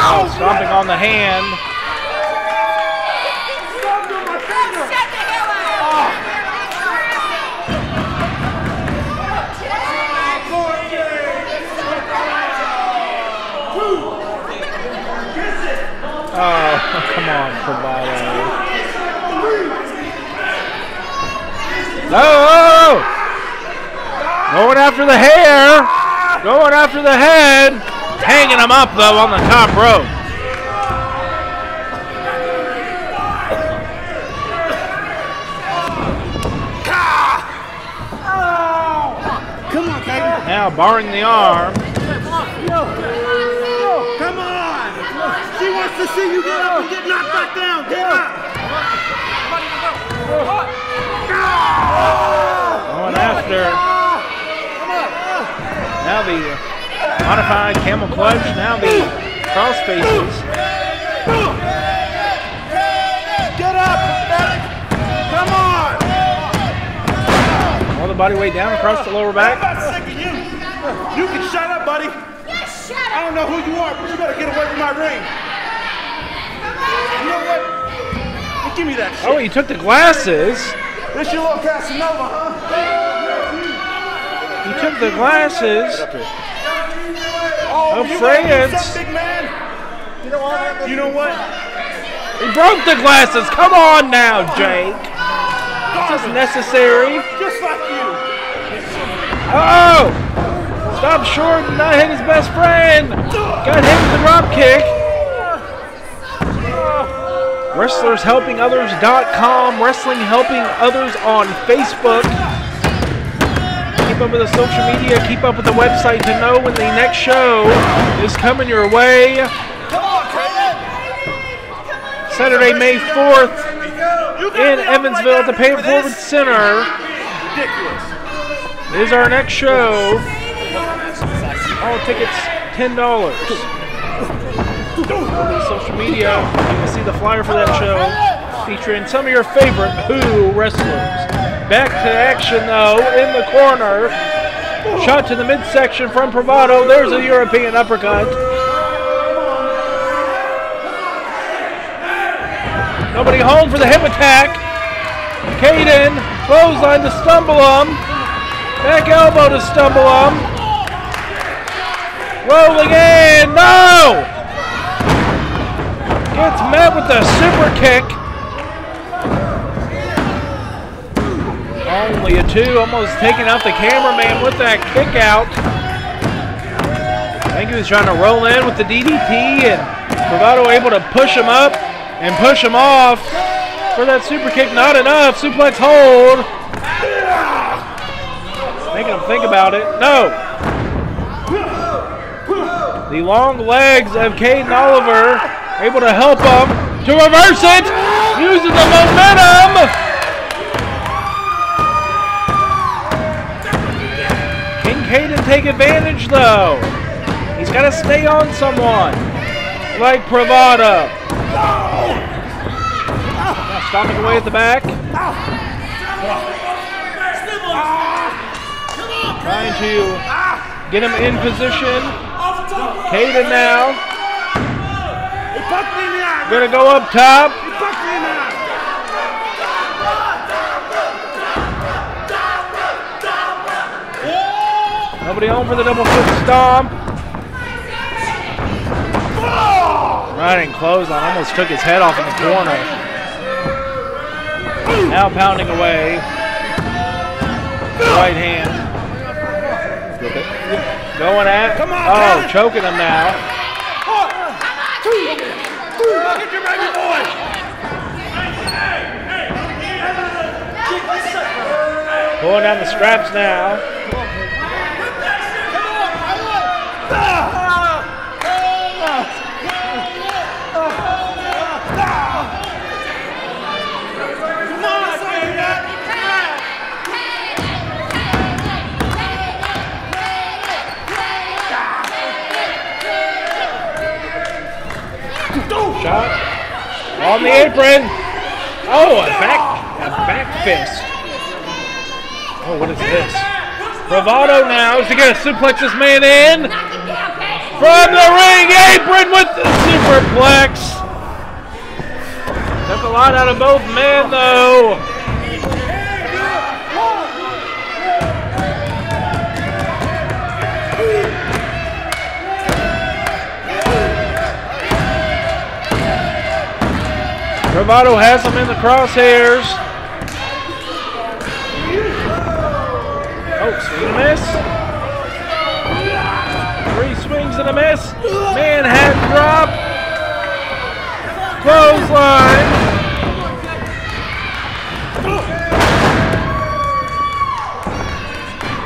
Oh, stomping on the hand. Oh, come on, Pravato. Oh! Going after the hair. Going after the head. Hanging him up, though, on the top rope. Come on, baby. Now, barring the arm. She wants to see you get up and get knocked back down. Get up. Going after. Now the modified camel clutch. Now the cross faces. Get up. Come on. All the body weight down across the lower back. I'm not sick of you. You can shut up, buddy. I don't know who you are, but you better get away from my ring. You know what? Well, give me that shit. Oh, you took the glasses. This your little Casanova, huh? You took the glasses. of France. You know what? He broke the glasses. Come on now, Jake. This is necessary. Just like you. Oh! Stop short and not hit his best friend. Got hit with the drop kick. wrestlers helping others dot com, Wrestling Helping Others on Facebook. Keep up with the social media, keep up with the website to know when the next show is coming your way. Saturday, May fourth in Evansville at the Pay It Forward Center is our next show. All tickets ten dollars. Social media, you can see the flyer for that show featuring some of your favorite Who wrestlers. Back to action though, in the corner, shot to the midsection from Pravato. There's a European uppercut. Nobody home for the hip attack. Caden, clothesline to stumble him, back elbow to stumble him, rolling in, no! Gets met with a super kick. Only a two, almost taking out the cameraman with that kick out. I think he was trying to roll in with the D D T, and Pravato able to push him up and push him off for that super kick. Not enough. Suplex hold. Making him think about it. No. The long legs of Caden Oliver. Able to help him to reverse it, using the momentum. Can Caden take advantage though? He's got to stay on someone, like Pravato. Now stomping away at the back. Trying to get him in position. Caden now. Gonna go up top. Nobody home for the double foot stomp. Riding clothesline, almost took his head off in the corner. Now pounding away. Right hand. Going at. Oh, choking him now. Going down the straps now. Shot on the apron. Oh, a back, a back fist. Oh, what is this? Pravato now is going to suplex this man in. From the ring apron with the superplex. Took a lot out of both men, though. Pravato has him in the crosshairs. Swing and a miss. Three swings and a miss. Manhattan drop. Clothesline.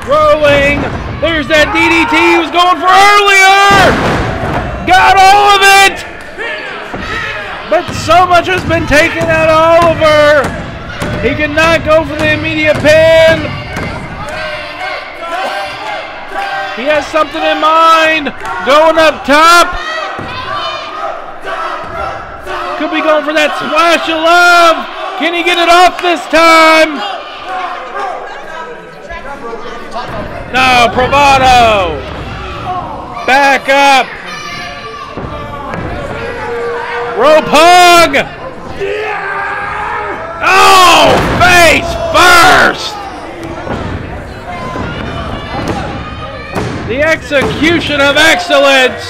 Rolling. There's that D D T he was going for earlier. Got all of it. But so much has been taken out of Oliver. He cannot go for the immediate pin. He has something in mind. Going up top. Could be going for that splash of love. Can he get it off this time? No, Pravato. Back up. Rope hug. Oh, face first. The execution of excellence.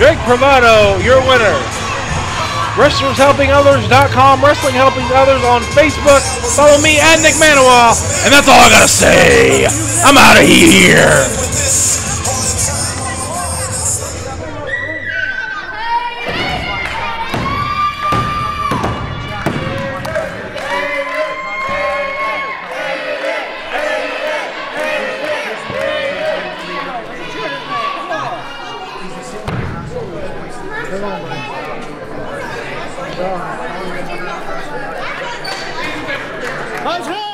Jake Pravato, your winner. Wrestlers Helping Others dot com, Wrestling Helping Others on Facebook. Follow me at Nick Manawa. And that's all I gotta say. I'm out of here. Let's go!